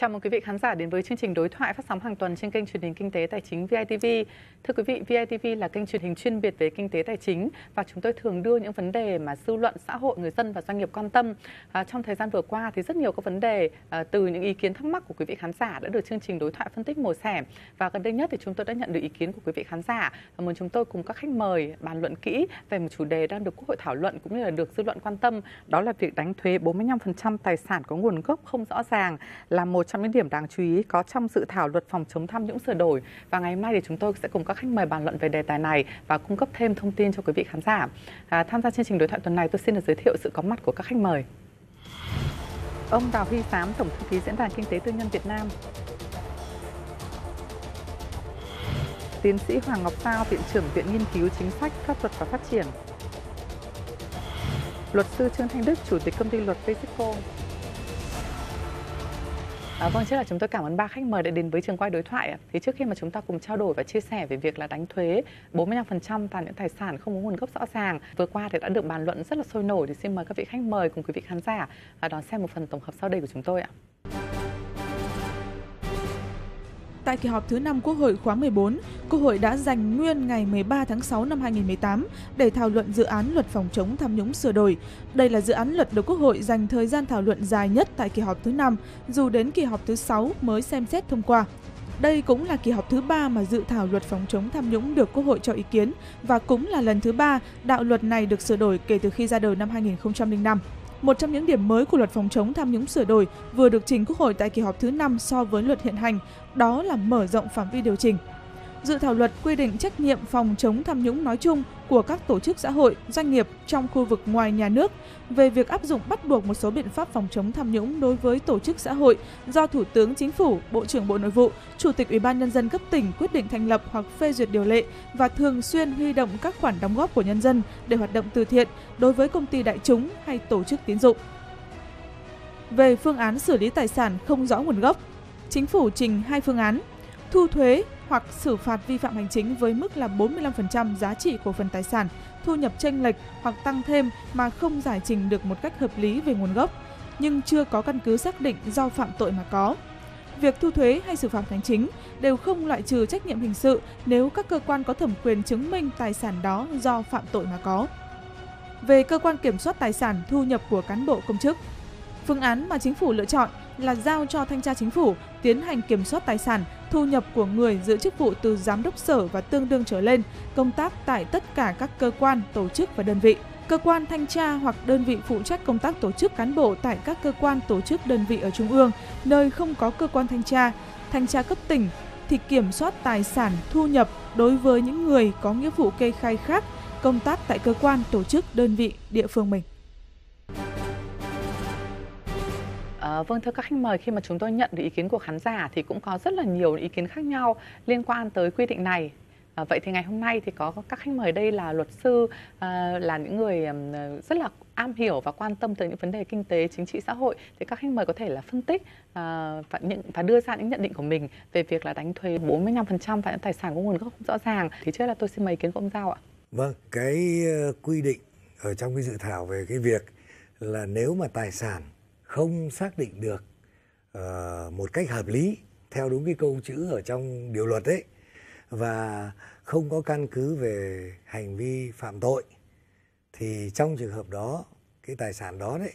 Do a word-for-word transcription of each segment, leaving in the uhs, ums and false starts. Chào mừng quý vị khán giả đến với chương trình đối thoại phát sóng hàng tuần trên kênh truyền hình kinh tế tài chính vê i tê vê. Thưa quý vị, vê i tê vê là kênh truyền hình chuyên biệt về kinh tế tài chính và chúng tôi thường đưa những vấn đề mà dư luận, xã hội, người dân và doanh nghiệp quan tâm. À, trong thời gian vừa qua thì rất nhiều các vấn đề à, từ những ý kiến thắc mắc của quý vị khán giả đã được chương trình đối thoại phân tích mổ xẻ, và gần đây nhất thì chúng tôi đã nhận được ý kiến của quý vị khán giả và muốn chúng tôi cùng các khách mời bàn luận kỹ về một chủ đề đang được Quốc hội thảo luận cũng như là được dư luận quan tâm, đó là việc đánh thuế bốn mươi lăm phần trăm tài sản có nguồn gốc không rõ ràng là một trong những điểm đáng chú ý có trong dự thảo luật phòng chống tham nhũng sửa đổi. Và ngày hôm nay thì chúng tôi sẽ cùng các khách mời bàn luận về đề tài này và cung cấp thêm thông tin cho quý vị khán giả. À, tham gia chương trình đối thoại tuần này, tôi xin được giới thiệu sự có mặt của các khách mời. Ông Đào Huy Phán, Tổng thư ký Diễn đàn Kinh tế Tư nhân Việt Nam. Tiến sĩ Hoàng Ngọc Giao, Viện trưởng Viện Nghiên cứu Chính sách, Pháp luật và Phát triển. Luật sư Trương Thanh Đức, Chủ tịch Công ty Luật Pascal. À, vâng, trước là chúng tôi cảm ơn ba khách mời đã đến với trường quay đối thoại. Thì trước khi mà chúng ta cùng trao đổi và chia sẻ về việc là đánh thuế bốn mươi lăm phần trăm toàn những tài sản không có nguồn gốc rõ ràng vừa qua thì đã được bàn luận rất là sôi nổi, thì xin mời các vị khách mời cùng quý vị khán giả đón xem một phần tổng hợp sau đây của chúng tôi ạ. Tại kỳ họp thứ năm Quốc hội khóa mười bốn, Quốc hội đã dành nguyên ngày mười ba tháng sáu năm hai nghìn không trăm mười tám để thảo luận dự án luật phòng chống tham nhũng sửa đổi. Đây là dự án luật được Quốc hội dành thời gian thảo luận dài nhất tại kỳ họp thứ năm, dù đến kỳ họp thứ sáu mới xem xét thông qua. Đây cũng là kỳ họp thứ ba mà dự thảo luật phòng chống tham nhũng được Quốc hội cho ý kiến, và cũng là lần thứ ba đạo luật này được sửa đổi kể từ khi ra đời năm hai nghìn không trăm linh năm. Một trong những điểm mới của luật phòng chống tham nhũng sửa đổi vừa được trình Quốc hội tại kỳ họp thứ năm so với luật hiện hành, đó là mở rộng phạm vi điều chỉnh. Dự thảo luật quy định trách nhiệm phòng chống tham nhũng nói chung của các tổ chức xã hội, doanh nghiệp trong khu vực ngoài nhà nước về việc áp dụng bắt buộc một số biện pháp phòng chống tham nhũng đối với tổ chức xã hội do Thủ tướng Chính phủ, Bộ trưởng Bộ Nội vụ, Chủ tịch Ủy ban Nhân dân cấp tỉnh quyết định thành lập hoặc phê duyệt điều lệ và thường xuyên huy động các khoản đóng góp của nhân dân để hoạt động từ thiện đối với công ty đại chúng hay tổ chức tín dụng. Về phương án xử lý tài sản không rõ nguồn gốc, Chính phủ trình hai phương án: thu thuế hoặc xử phạt vi phạm hành chính với mức là bốn mươi lăm phần trăm giá trị của phần tài sản, thu nhập chênh lệch hoặc tăng thêm mà không giải trình được một cách hợp lý về nguồn gốc, nhưng chưa có căn cứ xác định do phạm tội mà có. Việc thu thuế hay xử phạt hành chính đều không loại trừ trách nhiệm hình sự nếu các cơ quan có thẩm quyền chứng minh tài sản đó do phạm tội mà có. Về cơ quan kiểm soát tài sản thu nhập của cán bộ công chức, phương án mà Chính phủ lựa chọn là giao cho Thanh tra Chính phủ tiến hành kiểm soát tài sản, thu nhập của người giữ chức vụ từ giám đốc sở và tương đương trở lên, công tác tại tất cả các cơ quan, tổ chức và đơn vị. Cơ quan thanh tra hoặc đơn vị phụ trách công tác tổ chức cán bộ tại các cơ quan, tổ chức, đơn vị ở Trung ương, nơi không có cơ quan thanh tra, thanh tra cấp tỉnh thì kiểm soát tài sản, thu nhập đối với những người có nghĩa vụ kê khai khác, công tác tại cơ quan, tổ chức, đơn vị, địa phương mình. À, vâng, thưa các khách mời, khi mà chúng tôi nhận được ý kiến của khán giả thì cũng có rất là nhiều ý kiến khác nhau liên quan tới quy định này. À, vậy thì ngày hôm nay thì có các khách mời đây là luật sư, à, là những người rất là am hiểu và quan tâm tới những vấn đề kinh tế, chính trị, xã hội, thì các khách mời có thể là phân tích à, và, những, và đưa ra những nhận định của mình về việc là đánh thuế bốn mươi lăm phần trăm và những tài sản có nguồn gốc không rõ ràng. Thì trước là tôi xin mời ý kiến của ông Giao ạ. Vâng, cái quy định ở trong cái dự thảo về cái việc là nếu mà tài sản không xác định được uh, một cách hợp lý theo đúng cái câu chữ ở trong điều luật ấy, và không có căn cứ về hành vi phạm tội, thì trong trường hợp đó cái tài sản đó đấy,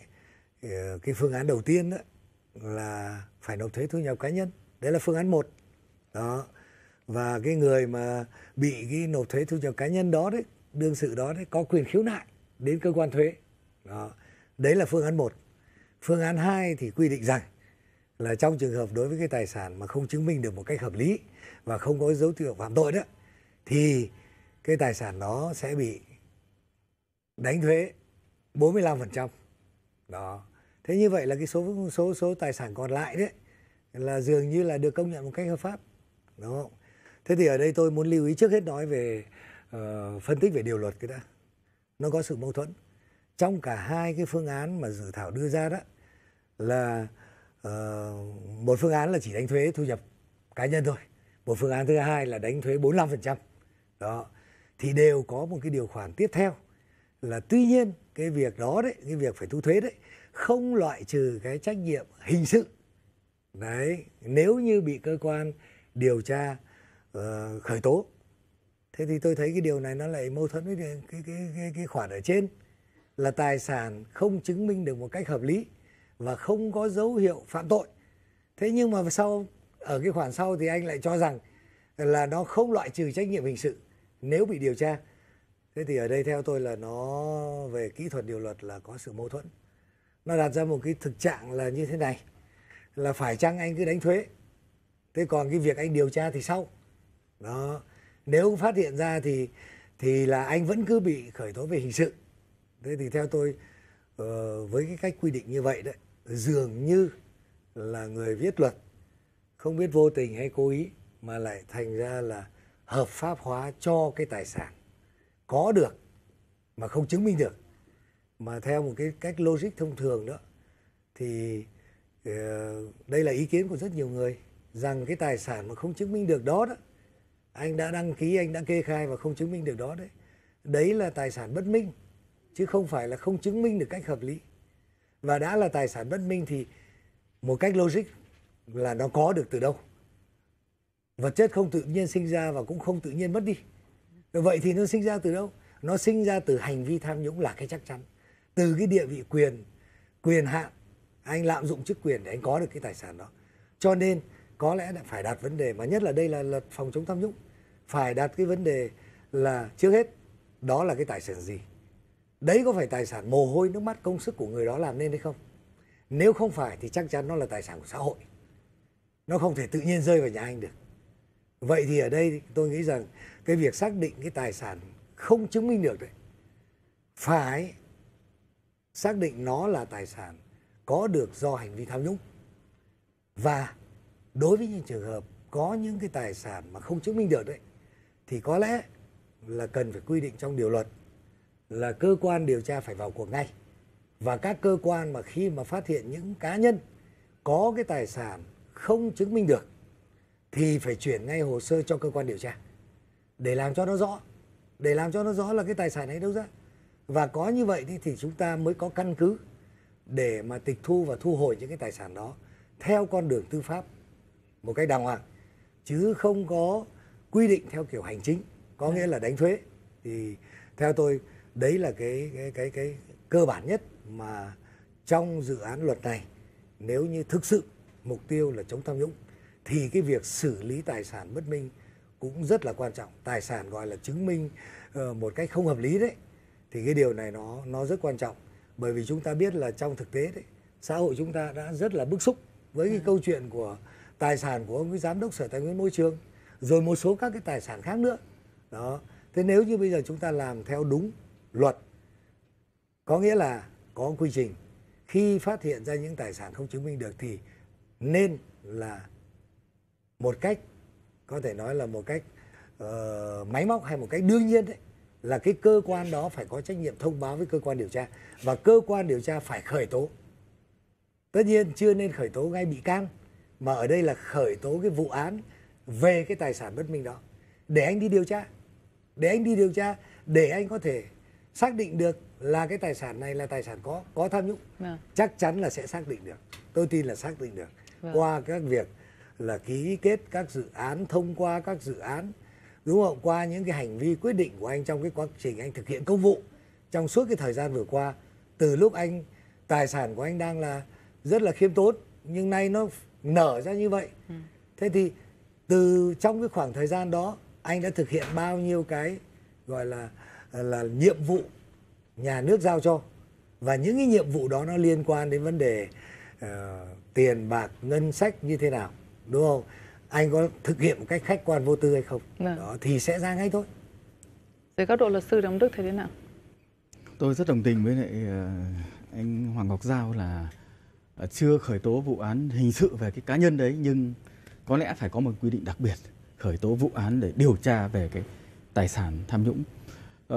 uh, cái phương án đầu tiên đó là phải nộp thuế thu nhập cá nhân. Đấy là phương án một đó. Và cái người mà bị cái nộp thuế thu nhập cá nhân đó đấy, đương sự đó đấy, có quyền khiếu nại đến cơ quan thuế đó. Đấy là phương án một. Phương án hai thì quy định rằng là trong trường hợp đối với cái tài sản mà không chứng minh được một cách hợp lý và không có dấu hiệu phạm tội đó, thì cái tài sản đó sẽ bị đánh thuế bốn mươi lăm phần trăm. Đó. Thế như vậy là cái số số số tài sản còn lại đấy là dường như là được công nhận một cách hợp pháp, đúng không? Thế thì ở đây tôi muốn lưu ý trước hết nói về uh, phân tích về điều luật cái đã. Nó có sự mâu thuẫn. Trong cả hai cái phương án mà dự thảo đưa ra đó, là uh, một phương án là chỉ đánh thuế thu nhập cá nhân thôi, một phương án thứ hai là đánh thuế bốn mươi lăm phần trăm. Đó, thì đều có một cái điều khoản tiếp theo là tuy nhiên cái việc đó đấy, cái việc phải thu thuế đấy, không loại trừ cái trách nhiệm hình sự Đấy, nếu như bị cơ quan điều tra uh, khởi tố, thế thì tôi thấy cái điều này nó lại mâu thuẫn với cái, cái, cái, cái khoản ở trên, là tài sản không chứng minh được một cách hợp lý và không có dấu hiệu phạm tội. Thế nhưng mà sau, ở cái khoản sau thì anh lại cho rằng là nó không loại trừ trách nhiệm hình sự nếu bị điều tra. Thế thì ở đây theo tôi là nó về kỹ thuật điều luật là có sự mâu thuẫn. Nó đặt ra một cái thực trạng là như thế này, là phải chăng anh cứ đánh thuế, thế còn cái việc anh điều tra thì sau. Đó, nếu phát hiện ra thì thì là anh vẫn cứ bị khởi tố về hình sự. Thế thì theo tôi với cái cách quy định như vậy đấy, dường như là người viết luật không biết vô tình hay cố ý mà lại thành ra là hợp pháp hóa cho cái tài sản có được mà không chứng minh được. Mà theo một cái cách logic thông thường đó thì đây là ý kiến của rất nhiều người, rằng cái tài sản mà không chứng minh được đó đó, anh đã đăng ký, anh đã kê khai và không chứng minh được đó đấy, đấy là tài sản bất minh, chứ không phải là không chứng minh được cách hợp lý. Và đã là tài sản bất minh thì một cách logic là nó có được từ đâu? Vật chất không tự nhiên sinh ra và cũng không tự nhiên mất đi. Vậy thì nó sinh ra từ đâu? Nó sinh ra từ hành vi tham nhũng là cái chắc chắn. Từ cái địa vị quyền, quyền hạn, anh lạm dụng chức quyền để anh có được cái tài sản đó. Cho nên có lẽ là phải đặt vấn đề, mà nhất là đây là luật phòng chống tham nhũng, phải đặt cái vấn đề là trước hết đó là cái tài sản gì? Đấy có phải tài sản mồ hôi, nước mắt, công sức của người đó làm nên hay không? Nếu không phải thì chắc chắn nó là tài sản của xã hội. Nó không thể tự nhiên rơi vào nhà anh được. Vậy thì ở đây tôi nghĩ rằng cái việc xác định cái tài sản không chứng minh được đấy, phải xác định nó là tài sản có được do hành vi tham nhũng. Và đối với những trường hợp có những cái tài sản mà không chứng minh được đấy, thì có lẽ là cần phải quy định trong điều luật là cơ quan điều tra phải vào cuộc ngay. Và các cơ quan mà khi mà phát hiện những cá nhân có cái tài sản không chứng minh được thì phải chuyển ngay hồ sơ cho cơ quan điều tra để làm cho nó rõ, để làm cho nó rõ là cái tài sản ấy đâu ra. Và có như vậy thì, thì chúng ta mới có căn cứ để mà tịch thu và thu hồi những cái tài sản đó theo con đường tư pháp một cách đàng hoàng, chứ không có quy định theo kiểu hành chính, có nghĩa là đánh thuế. Thì theo tôi đấy là cái cái cái cái cơ bản nhất mà trong dự án luật này, nếu như thực sự mục tiêu là chống tham nhũng thì cái việc xử lý tài sản bất minh cũng rất là quan trọng. Tài sản gọi là chứng minh uh, một cách không hợp lý đấy, thì cái điều này nó nó rất quan trọng, bởi vì chúng ta biết là trong thực tế đấy, xã hội chúng ta đã rất là bức xúc với cái ừ. câu chuyện của tài sản của ông cái giám đốc Sở Tài nguyên Môi trường, rồi một số các cái tài sản khác nữa. Đó. Thế nếu như bây giờ chúng ta làm theo đúng luật, có nghĩa là có quy trình, khi phát hiện ra những tài sản không chứng minh được thì nên là một cách, có thể nói là một cách uh, máy móc hay một cách đương nhiên đấy, là cái cơ quan đó phải có trách nhiệm thông báo với cơ quan điều tra, và cơ quan điều tra phải khởi tố. Tất nhiên chưa nên khởi tố ngay bị can, mà ở đây là khởi tố cái vụ án về cái tài sản bất minh đó, để anh đi điều tra, để anh đi điều tra, để anh có thể xác định được là cái tài sản này là tài sản có có tham nhũng. Vâng. Chắc chắn là sẽ xác định được. Tôi tin là xác định được. Vâng. Qua các việc là ký kết các dự án, thông qua các dự án, đúng không? Qua những cái hành vi quyết định của anh trong cái quá trình anh thực hiện công vụ trong suốt cái thời gian vừa qua, từ lúc anh tài sản của anh đang là rất là khiêm tốn nhưng nay nó nở ra như vậy. Ừ. Thế thì từ trong cái khoảng thời gian đó anh đã thực hiện bao nhiêu cái gọi là là nhiệm vụ nhà nước giao cho, và những cái nhiệm vụ đó nó liên quan đến vấn đề uh, tiền bạc, ngân sách như thế nào, đúng không? Anh có thực hiện một cách khách quan vô tư hay không? Vâng. Đó, thì sẽ ra ngay thôi. Dưới góc độ luật sư Đống Đức thấy thế nào? Tôi rất đồng tình với lại anh Hoàng Ngọc Giao là chưa khởi tố vụ án hình sự về cái cá nhân đấy, nhưng có lẽ phải có một quy định đặc biệt khởi tố vụ án để điều tra về cái tài sản tham nhũng.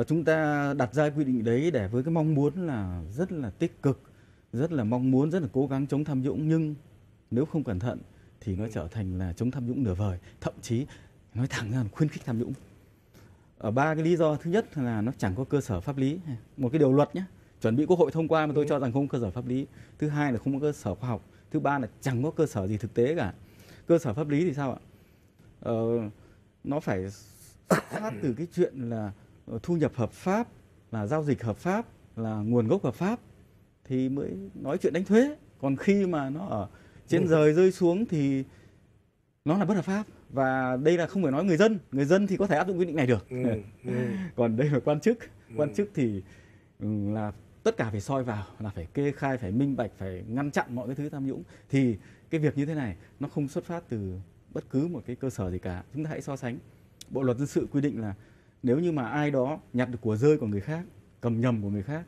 Chúng ta đặt ra quy định đấy để với cái mong muốn là rất là tích cực, rất là mong muốn, rất là cố gắng chống tham nhũng, nhưng nếu không cẩn thận thì nó trở thành là chống tham nhũng nửa vời, thậm chí nói thẳng ra là khuyến khích tham nhũng. Ở ba cái lý do, thứ nhất là nó chẳng có cơ sở pháp lý, một cái điều luật nhé, chuẩn bị Quốc hội thông qua mà tôi cho rằng không có cơ sở pháp lý. Thứ hai là không có cơ sở khoa học, Thứ ba là chẳng có cơ sở gì thực tế cả. Cơ sở pháp lý thì sao ạ? Ờ, nó phải phát từ cái chuyện là thu nhập hợp pháp, là giao dịch hợp pháp, là nguồn gốc hợp pháp thì mới nói chuyện đánh thuế. Còn khi mà nó ở trên rời rơi xuống thì nó là bất hợp pháp. Và đây là không phải nói người dân, người dân thì có thể áp dụng quy định này được. Ừ, ừ. Còn đây là quan chức, quan chức thì là tất cả phải soi vào, là phải kê khai, phải minh bạch, phải ngăn chặn mọi cái thứ tham nhũng. Thì cái việc như thế này nó không xuất phát từ bất cứ một cái cơ sở gì cả. Chúng ta hãy so sánh. Bộ luật dân sự quy định là nếu như mà ai đó nhặt được của rơi của người khác, cầm nhầm của người khác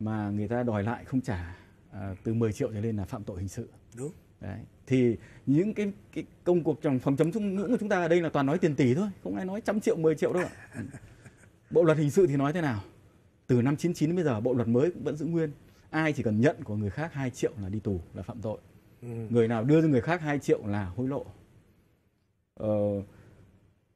mà người ta đòi lại không trả à, từ mười triệu trở lên là phạm tội hình sự. Đúng. Đấy. Thì những cái, cái công cuộc trong phòng chống tham nhũng của chúng ta ở đây là toàn nói tiền tỷ thôi, không ai nói trăm triệu, mười triệu đâu ạ. Bộ luật hình sự thì nói thế nào? Từ năm chín chín đến bây giờ bộ luật mới cũng vẫn giữ nguyên. Ai chỉ cần nhận của người khác hai triệu là đi tù, là phạm tội. Ừ. Người nào đưa cho người khác hai triệu là hối lộ. Ờ,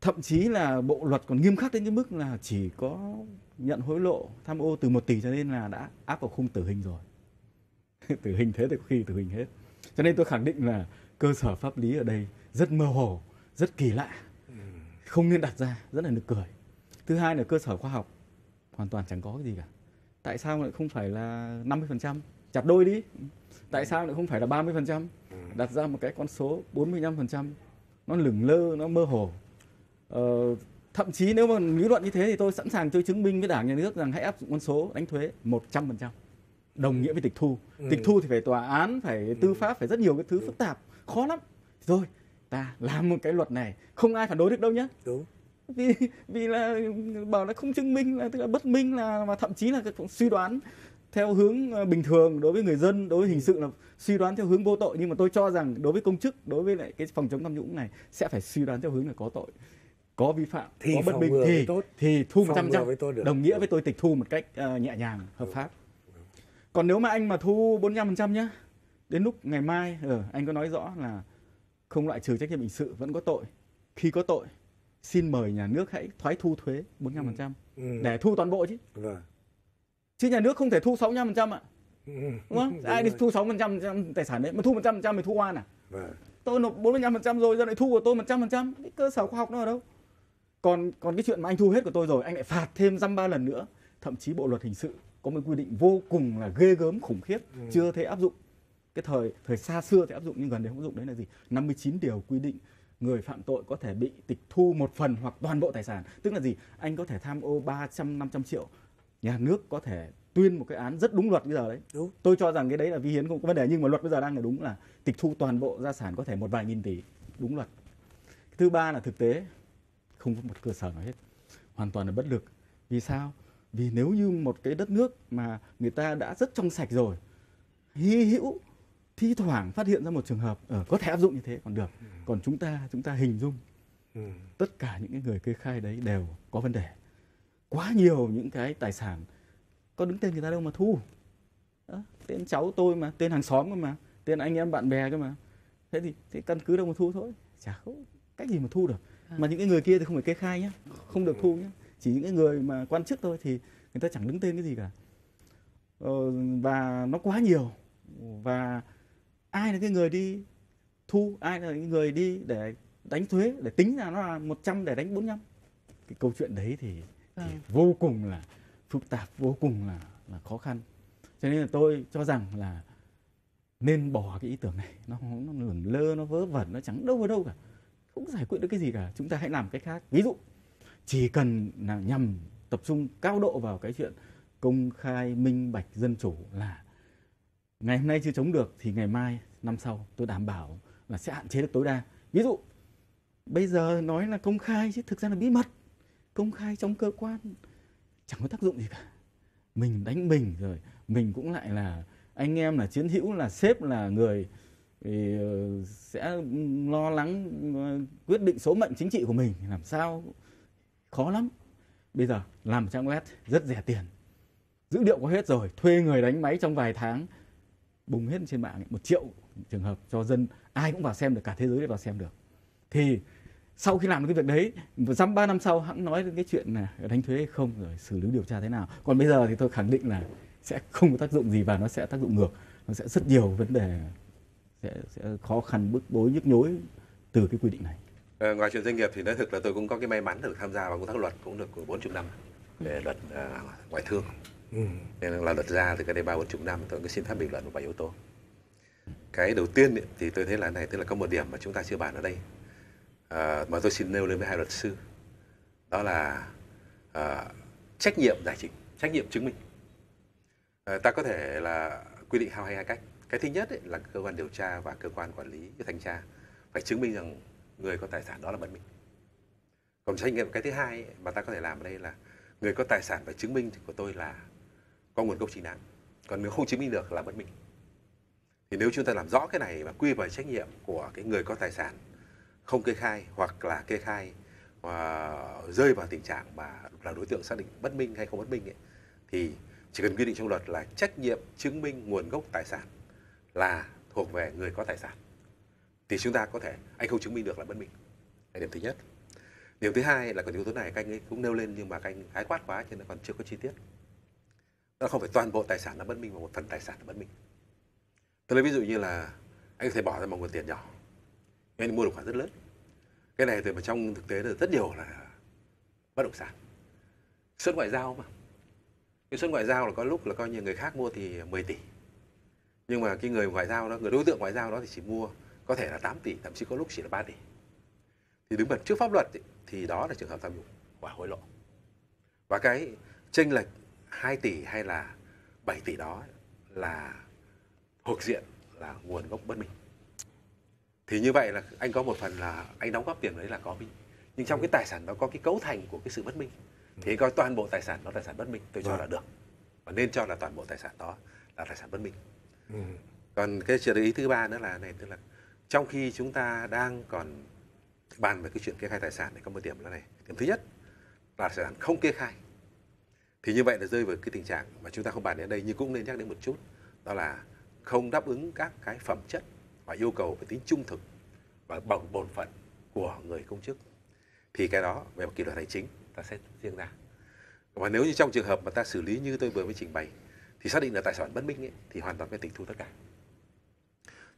thậm chí là bộ luật còn nghiêm khắc đến cái mức là chỉ có nhận hối lộ, tham ô từ một tỷ cho nên là đã áp vào khung tử hình rồi. Tử hình thế thì có khi tử hình hết. Cho nên tôi khẳng định là cơ sở pháp lý ở đây rất mơ hồ, rất kỳ lạ, không nên đặt ra, rất là nực cười. Thứ hai là cơ sở khoa học hoàn toàn chẳng có cái gì cả. Tại sao lại không phải là năm mươi phần trăm, chặt đôi đi? Tại sao lại không phải là ba mươi phần trăm? Đặt ra một cái con số bốn mươi lăm phần trăm, nó lửng lơ, nó mơ hồ. Ờ, thậm chí nếu mà lý luận như thế thì tôi sẵn sàng tôi chứng minh với Đảng, Nhà nước rằng hãy áp dụng con số đánh thuế một trăm phần trăm. Đồng nghĩa với tịch thu. Ừ. Tịch thu thì phải tòa án, phải tư pháp, phải rất nhiều cái thứ phức tạp, khó lắm. Thì thôi, ta làm một cái luật này, không ai phản đối được đâu nhé. Đúng. Vì, vì là bảo là không chứng minh, là, tức là bất minh, là mà thậm chí là suy đoán theo hướng bình thường đối với người dân, đối với hình sự là suy đoán theo hướng vô tội. Nhưng mà tôi cho rằng đối với công chức, đối với lại cái phòng chống tham nhũng này sẽ phải suy đoán theo hướng là có tội, có vi phạm, thì có bất minh thì, thì thu một trăm phần trăm, đồng nghĩa với tôi tịch thu một cách uh, nhẹ nhàng, hợp pháp. Còn nếu mà anh mà thu bốn mươi lăm phần trăm nhé, đến lúc ngày mai ừ, anh có nói rõ là không loại trừ trách nhiệm hình sự, vẫn có tội. Khi có tội, xin mời nhà nước hãy thoái thu thuế bốn mươi lăm phần trăm ừ. Ừ. để thu toàn bộ chứ. Vâng. Chứ nhà nước không thể thu sáu mươi lăm phần trăm ạ. Ừ. Đúng không? Đúng ai rồi. Đi thu sáu mươi phần trăm tài sản đấy, mà thu một trăm phần trăm thì thu oan à? Vâng. Tôi nộp bốn mươi lăm phần trăm rồi, giờ lại thu của tôi một trăm phần trăm, cái cơ sở khoa học nó ở đâu? Còn còn cái chuyện mà anh thu hết của tôi rồi, anh lại phạt thêm dăm ba lần nữa, thậm chí bộ luật hình sự có một quy định vô cùng là ghê gớm, khủng khiếp, ừ. chưa thấy áp dụng. Cái thời thời xa xưa thì áp dụng nhưng gần đây không áp dụng, đấy là gì? năm mươi chín điều quy định người phạm tội có thể bị tịch thu một phần hoặc toàn bộ tài sản. Tức là gì? Anh có thể tham ô ba trăm, năm trăm triệu, nhà nước có thể tuyên một cái án rất đúng luật bây giờ đấy. Đúng. Tôi cho rằng cái đấy là vi hiến, không có vấn đề, nhưng mà luật bây giờ đang là đúng là tịch thu toàn bộ gia sản có thể một vài nghìn tỷ, đúng luật. Thứ ba là thực tế không có một cơ sở nào hết, hoàn toàn là bất lực. Vì sao? Vì nếu như một cái đất nước mà người ta đã rất trong sạch rồi, hy hữu thi thoảng phát hiện ra một trường hợp ở có thể áp dụng như thế còn được. Còn chúng ta, chúng ta hình dung tất cả những người kê khai đấy đều có vấn đề. Quá nhiều những cái tài sản có đứng tên người ta đâu mà thu. Đó, tên cháu tôi mà, tên hàng xóm cơ mà, tên anh em bạn bè cơ mà. Thế thì thế căn cứ đâu mà thu thôi, chả có cách gì mà thu được. Mà những cái người kia thì không phải kê khai nhé, không được thu nhé. Chỉ những cái người mà quan chức thôi thì người ta chẳng đứng tên cái gì cả. Ờ, và nó quá nhiều. Và ai là cái người đi thu, ai là cái người đi để đánh thuế, để tính ra nó là một trăm để đánh bốn mươi lăm. Cái câu chuyện đấy thì, thì vô cùng là phức tạp, vô cùng là, là khó khăn. Cho nên là tôi cho rằng là nên bỏ cái ý tưởng này. Nó, nó lửng lơ, nó vớ vẩn, nó chẳng đâu vào đâu cả. Không giải quyết được cái gì cả. Chúng ta hãy làm cách khác. Ví dụ chỉ cần là nhằm tập trung cao độ vào cái chuyện công khai, minh bạch, dân chủ là ngày hôm nay chưa chống được thì ngày mai, năm sau tôi đảm bảo là sẽ hạn chế được tối đa. Ví dụ bây giờ nói là công khai chứ thực ra là bí mật. Công khai trong cơ quan chẳng có tác dụng gì cả. Mình đánh mình rồi, mình cũng lại là anh em, là chiến hữu, là sếp, là người thì sẽ lo lắng quyết định số mệnh chính trị của mình. Làm sao? Khó lắm. Bây giờ làm trang web rất rẻ tiền, dữ liệu có hết rồi, thuê người đánh máy trong vài tháng, bùng hết trên mạng, một triệu trường hợp cho dân, ai cũng vào xem được, cả thế giới đều vào xem được. Thì sau khi làm được cái việc đấy, dăm ba năm sau hẵng nói đến cái chuyện là đánh thuế hay không, rồi xử lý điều tra thế nào. Còn bây giờ thì tôi khẳng định là sẽ không có tác dụng gì và nó sẽ tác dụng ngược, nó sẽ rất nhiều vấn đề sẽ, sẽ khó khăn, bức bối, nhức nhối từ cái quy định này. À, ngoài chuyện doanh nghiệp thì nói thực là tôi cũng có cái may mắn được tham gia vào công tác luật cũng được bốn mươi năm về luật à, ngoại thương. Ừ. Nên là luật ra thì cái đây ba bốn chục năm, tôi cứ xin phép bình luận một vài yếu tố. Cái đầu tiên ấy, thì tôi thấy là này, tức là có một điểm mà chúng ta chưa bàn ở đây, à, mà tôi xin nêu lên với hai luật sư, đó là à, trách nhiệm giải trình, trách nhiệm chứng minh. À, ta có thể là quy định hai hai cách. Cái thứ nhất ấy, là cơ quan điều tra và cơ quan quản lý thanh tra phải chứng minh rằng người có tài sản đó là bất minh. Còn trách nhiệm cái thứ hai ấy, mà ta có thể làm ở đây là người có tài sản phải chứng minh của tôi là có nguồn gốc chính đáng. Còn nếu không chứng minh được là bất minh. Thì nếu chúng ta làm rõ cái này và quy vào trách nhiệm của cái người có tài sản không kê khai hoặc là kê khai và rơi vào tình trạng mà là đối tượng xác định bất minh hay không bất minh ấy, thì chỉ cần quy định trong luật là trách nhiệm chứng minh nguồn gốc tài sản là thuộc về người có tài sản. Thì chúng ta có thể anh không chứng minh được là bất minh. Đây là điểm thứ nhất. Điểm thứ hai là còn yếu tố này các anh ấy cũng nêu lên nhưng mà các anh khái quát quá cho nên còn chưa có chi tiết. Nó không phải toàn bộ tài sản là bất minh mà một phần tài sản là bất minh. Tôi lấy ví dụ như là anh có thể bỏ ra một nguồn tiền nhỏ, anh mua được khoản rất lớn. Cái này từ mà trong thực tế là rất nhiều là bất động sản. Xuất ngoại giao mà. Cái xuất ngoại giao là có lúc là coi như người khác mua thì mười tỷ. Nhưng mà cái người ngoại giao đó, người đối tượng ngoại giao đó thì chỉ mua có thể là tám tỷ, thậm chí có lúc chỉ là ba tỷ. Thì đứng mặt trước pháp luật ấy, thì đó là trường hợp tham nhũng và hối lộ. Và cái chênh lệch hai tỷ hay là bảy tỷ đó là thuộc diện là nguồn gốc bất minh. Thì như vậy là anh có một phần là anh đóng góp tiền đấy là có minh. Nhưng trong cái tài sản đó có cái cấu thành của cái sự bất minh. Thì anh coi toàn bộ tài sản đó tài sản bất minh, tôi cho là được. Và nên cho là toàn bộ tài sản đó là tài sản bất minh. Ừ. Còn cái ý thứ ba nữa là này, tức là trong khi chúng ta đang còn bàn về cái chuyện kê khai tài sản thì có một điểm là này, điểm thứ nhất là tài sản không kê khai thì như vậy là rơi vào cái tình trạng mà chúng ta không bàn đến đây nhưng cũng nên nhắc đến một chút, đó là không đáp ứng các cái phẩm chất và yêu cầu về tính trung thực và bằng bổn phận của người công chức, thì cái đó về kỷ luật hành chính ta sẽ riêng ra. Và nếu như trong trường hợp mà ta xử lý như tôi vừa mới trình bày thì xác định là tài sản bất minh ấy, thì hoàn toàn phải tịch thu tất cả.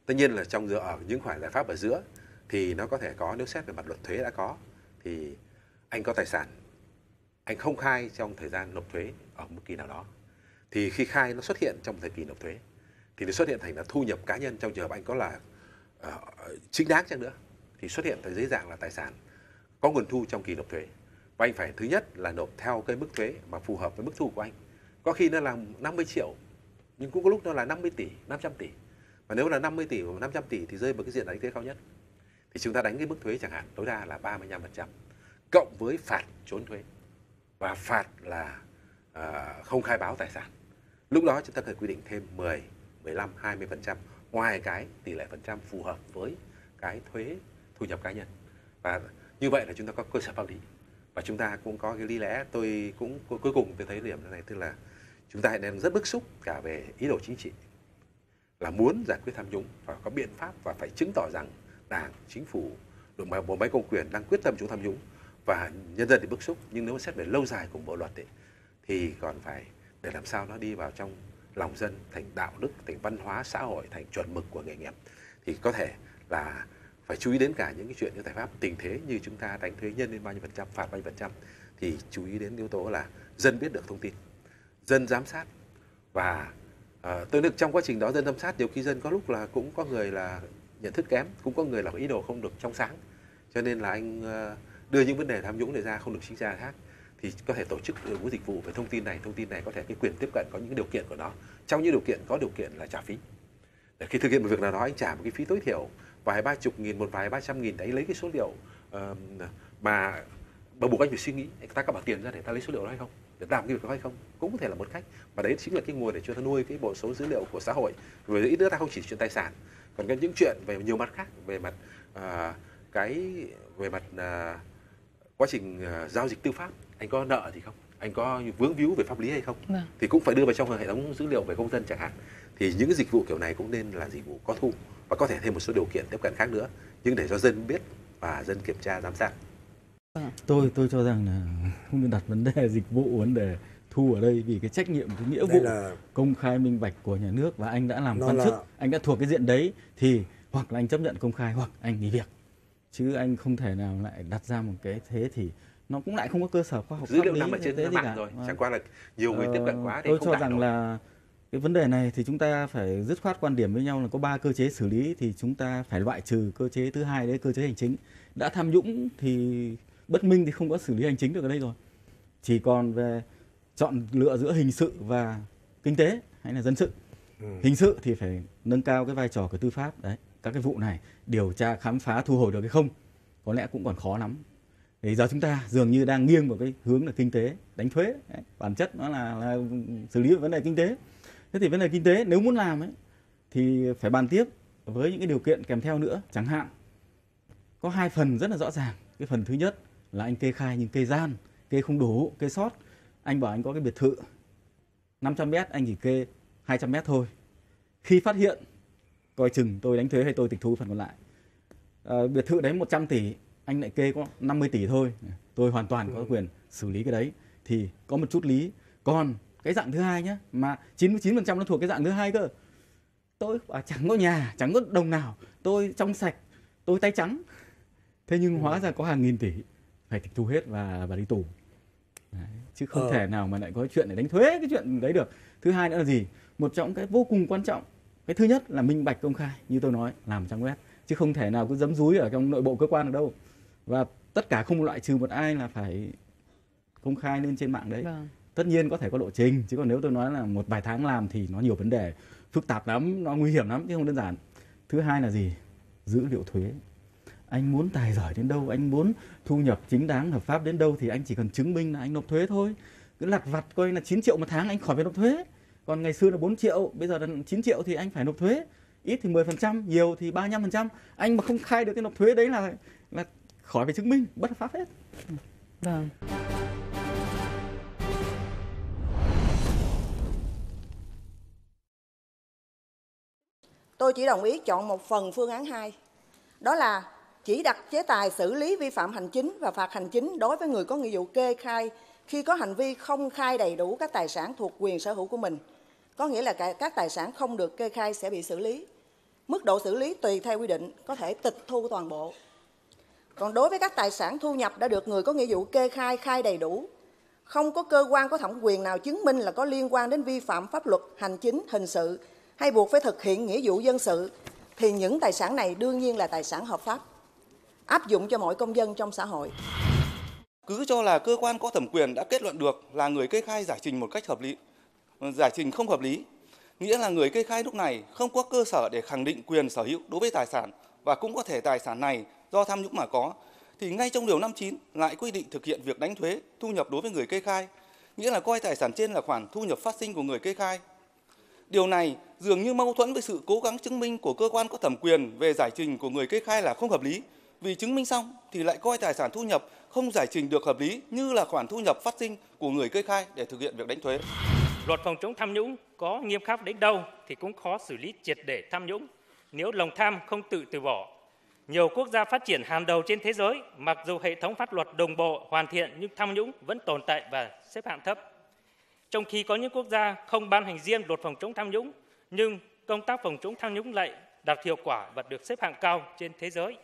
Tất nhiên là trong giữa ở những khoản giải pháp ở giữa thì nó có thể có, nếu xét về mặt luật thuế đã có thì anh có tài sản anh không khai trong thời gian nộp thuế ở một kỳ nào đó thì khi khai nó xuất hiện trong thời kỳ nộp thuế thì nó xuất hiện thành là thu nhập cá nhân, trong trường hợp anh có là uh, chính đáng chăng nữa thì xuất hiện dưới dạng là tài sản có nguồn thu trong kỳ nộp thuế, và anh phải thứ nhất là nộp theo cái mức thuế mà phù hợp với mức thu của anh. Có khi nó là năm mươi triệu nhưng cũng có lúc nó là năm mươi tỷ, năm trăm tỷ. Và nếu là năm mươi tỷ và năm trăm tỷ thì rơi vào cái diện đánh thuế cao nhất. Thì chúng ta đánh cái mức thuế chẳng hạn tối đa là ba mươi lăm phần trăm cộng với phạt trốn thuế và phạt là uh, không khai báo tài sản. Lúc đó chúng ta phải quy định thêm mười, mười lăm, hai mươi phần trăm ngoài cái tỷ lệ phần trăm phù hợp với cái thuế thu nhập cá nhân. Và như vậy là chúng ta có cơ sở pháp lý. Và chúng ta cũng có cái lý lẽ, tôi cũng cuối cùng tôi thấy điểm này, tức là chúng ta hiện đang rất bức xúc cả về ý đồ chính trị là muốn giải quyết tham nhũng, phải có biện pháp và phải chứng tỏ rằng Đảng, Chính phủ, đội bộ máy công quyền đang quyết tâm chống tham nhũng, và nhân dân thì bức xúc. Nhưng nếu xét về lâu dài của bộ luật ấy, thì còn phải để làm sao nó đi vào trong lòng dân, thành đạo đức, thành văn hóa xã hội, thành chuẩn mực của nghề nghiệp. Thì có thể là phải chú ý đến cả những cái chuyện như giải pháp tình thế, như chúng ta đánh thuế nhân lên bao nhiêu phần trăm, phạt bao nhiêu phần trăm, thì chú ý đến yếu tố là dân biết được thông tin, dân giám sát. Và uh, tôi được trong quá trình đó dân giám sát, nhiều khi dân có lúc là cũng có người là nhận thức kém, cũng có người là ý đồ không được trong sáng, cho nên là anh đưa những vấn đề tham nhũng này ra không được chính ra khác, thì có thể tổ chức đội ngũ dịch vụ về thông tin này, thông tin này có thể cái quyền tiếp cận có những điều kiện của nó, trong những điều kiện có điều kiện là trả phí. Để khi thực hiện một việc nào đó anh trả một cái phí tối thiểu vài ba chục nghìn, một vài ba trăm nghìn đấy, lấy cái số liệu uh, mà mà buộc anh phải suy nghĩ ta có bỏ tiền ra để ta lấy số liệu đó hay không, để làm cái việc đó hay không, cũng có thể là một cách. Và đấy chính là cái nguồn để cho ta nuôi cái bộ số dữ liệu của xã hội. Rồi ít nữa ta không chỉ chuyện tài sản, còn những chuyện về nhiều mặt khác, về mặt uh, cái về mặt uh, quá trình uh, giao dịch tư pháp, anh có nợ thì không, anh có vướng víu về pháp lý hay không, à. thì cũng phải đưa vào trong hệ thống dữ liệu về công dân chẳng hạn. Thì những dịch vụ kiểu này cũng nên là dịch vụ có thu và có thể thêm một số điều kiện tiếp cận khác nữa, nhưng để cho dân biết và dân kiểm tra giám sát. Tôi tôi cho rằng là không nên đặt vấn đề dịch vụ, vấn đề thu ở đây vì cái trách nhiệm, cái nghĩa vụ là... công khai minh bạch của nhà nước, và anh đã làm nó quan là... chức, anh đã thuộc cái diện đấy thì hoặc là anh chấp nhận công khai hoặc anh nghỉ việc. Chứ anh không thể nào lại đặt ra một cái thế thì nó cũng lại không có cơ sở khoa học pháp lý. Dữ liệu nằm ở trên thế mạng rồi, chẳng qua là nhiều người tiếp cận quá thì không đạt được. Tôi cho rằng là cái vấn đề này thì chúng ta phải dứt khoát quan điểm với nhau là có ba cơ chế xử lý, thì chúng ta phải loại trừ cơ chế thứ hai đấy, cơ chế hành chính. Đã tham nhũng thì bất minh thì không có xử lý hành chính được ở đây rồi. Chỉ còn về chọn lựa giữa hình sự và kinh tế hay là dân sự. Ừ. Hình sự thì phải nâng cao cái vai trò của tư pháp đấy. Các cái vụ này điều tra khám phá thu hồi được hay không có lẽ cũng còn khó lắm. Thì giờ chúng ta dường như đang nghiêng vào cái hướng là kinh tế, đánh thuế đấy. Bản chất nó là, là xử lý vấn đề kinh tế. Thế thì vấn đề kinh tế nếu muốn làm ấy thì phải bàn tiếp với những cái điều kiện kèm theo nữa. Chẳng hạn có hai phần rất là rõ ràng. Cái phần thứ nhất là anh kê khai nhưng kê gian, kê không đủ, kê sót. Anh bảo anh có cái biệt thự năm trăm mét, anh chỉ kê hai trăm mét thôi. Khi phát hiện, coi chừng tôi đánh thuế hay tôi tịch thu phần còn lại. À, biệt thự đấy một trăm tỷ, anh lại kê có năm mươi tỷ thôi. Tôi hoàn toàn có quyền xử lý cái đấy. Thì có một chút lý. Còn cái dạng thứ hai nhé, mà chín mươi chín phần trăm nó thuộc cái dạng thứ hai cơ. Tôi à, chẳng có nhà, chẳng có đồng nào. Tôi trong sạch, tôi tay trắng. Thế nhưng hóa ra có hàng nghìn tỷ phải tịch thu hết và, và đi tù. Đấy. Chứ không ờ. thể nào mà lại có chuyện để đánh thuế cái chuyện đấy được. Thứ hai nữa là gì? Một trong cái vô cùng quan trọng, cái thứ nhất là minh bạch công khai, như tôi nói, làm trang web, chứ không thể nào cứ giấm dúi ở trong nội bộ cơ quan được đâu. Và tất cả không loại trừ một ai là phải công khai lên trên mạng đấy. Vâng. Tất nhiên có thể có lộ trình, chứ còn nếu tôi nói là một vài tháng làm thì nó nhiều vấn đề phức tạp lắm, nó nguy hiểm lắm chứ không đơn giản. Thứ hai là gì? Dữ liệu thuế. Anh muốn tài giỏi đến đâu, anh muốn thu nhập chính đáng hợp pháp đến đâu thì anh chỉ cần chứng minh là anh nộp thuế thôi. Cứ lặt vặt coi là chín triệu một tháng anh khỏi phải nộp thuế. Còn ngày xưa là bốn triệu, bây giờ là chín triệu thì anh phải nộp thuế. Ít thì mười phần trăm, nhiều thì ba mươi lăm phần trăm. Anh mà không khai được cái nộp thuế đấy là là khỏi phải chứng minh, bất hợp pháp hết. Vâng. Tôi chỉ đồng ý chọn một phần phương án hai. Đó là chỉ đặt chế tài xử lý vi phạm hành chính và phạt hành chính đối với người có nghĩa vụ kê khai khi có hành vi không khai đầy đủ các tài sản thuộc quyền sở hữu của mình. Có nghĩa là các tài sản không được kê khai sẽ bị xử lý. Mức độ xử lý tùy theo quy định, có thể tịch thu toàn bộ. Còn đối với các tài sản thu nhập đã được người có nghĩa vụ kê khai khai đầy đủ, không có cơ quan có thẩm quyền nào chứng minh là có liên quan đến vi phạm pháp luật hành chính, hình sự hay buộc phải thực hiện nghĩa vụ dân sự, thì những tài sản này đương nhiên là tài sản hợp pháp, áp dụng cho mọi công dân trong xã hội. Cứ cho là cơ quan có thẩm quyền đã kết luận được là người kê khai giải trình một cách hợp lý, giải trình không hợp lý, nghĩa là người kê khai lúc này không có cơ sở để khẳng định quyền sở hữu đối với tài sản và cũng có thể tài sản này do tham nhũng mà có, thì ngay trong điều năm mươi chín lại quy định thực hiện việc đánh thuế thu nhập đối với người kê khai, nghĩa là coi tài sản trên là khoản thu nhập phát sinh của người kê khai. Điều này dường như mâu thuẫn với sự cố gắng chứng minh của cơ quan có thẩm quyền về giải trình của người kê khai là không hợp lý, vì chứng minh xong thì lại coi tài sản thu nhập không giải trình được hợp lý như là khoản thu nhập phát sinh của người kê khai để thực hiện việc đánh thuế. Luật phòng chống tham nhũng có nghiêm khắc đến đâu thì cũng khó xử lý triệt để tham nhũng nếu lòng tham không tự từ bỏ. Nhiều quốc gia phát triển hàng đầu trên thế giới, mặc dù hệ thống pháp luật đồng bộ, hoàn thiện nhưng tham nhũng vẫn tồn tại và xếp hạng thấp. Trong khi có những quốc gia không ban hành riêng luật phòng chống tham nhũng, nhưng công tác phòng chống tham nhũng lại đạt hiệu quả và được xếp hạng cao trên thế giới.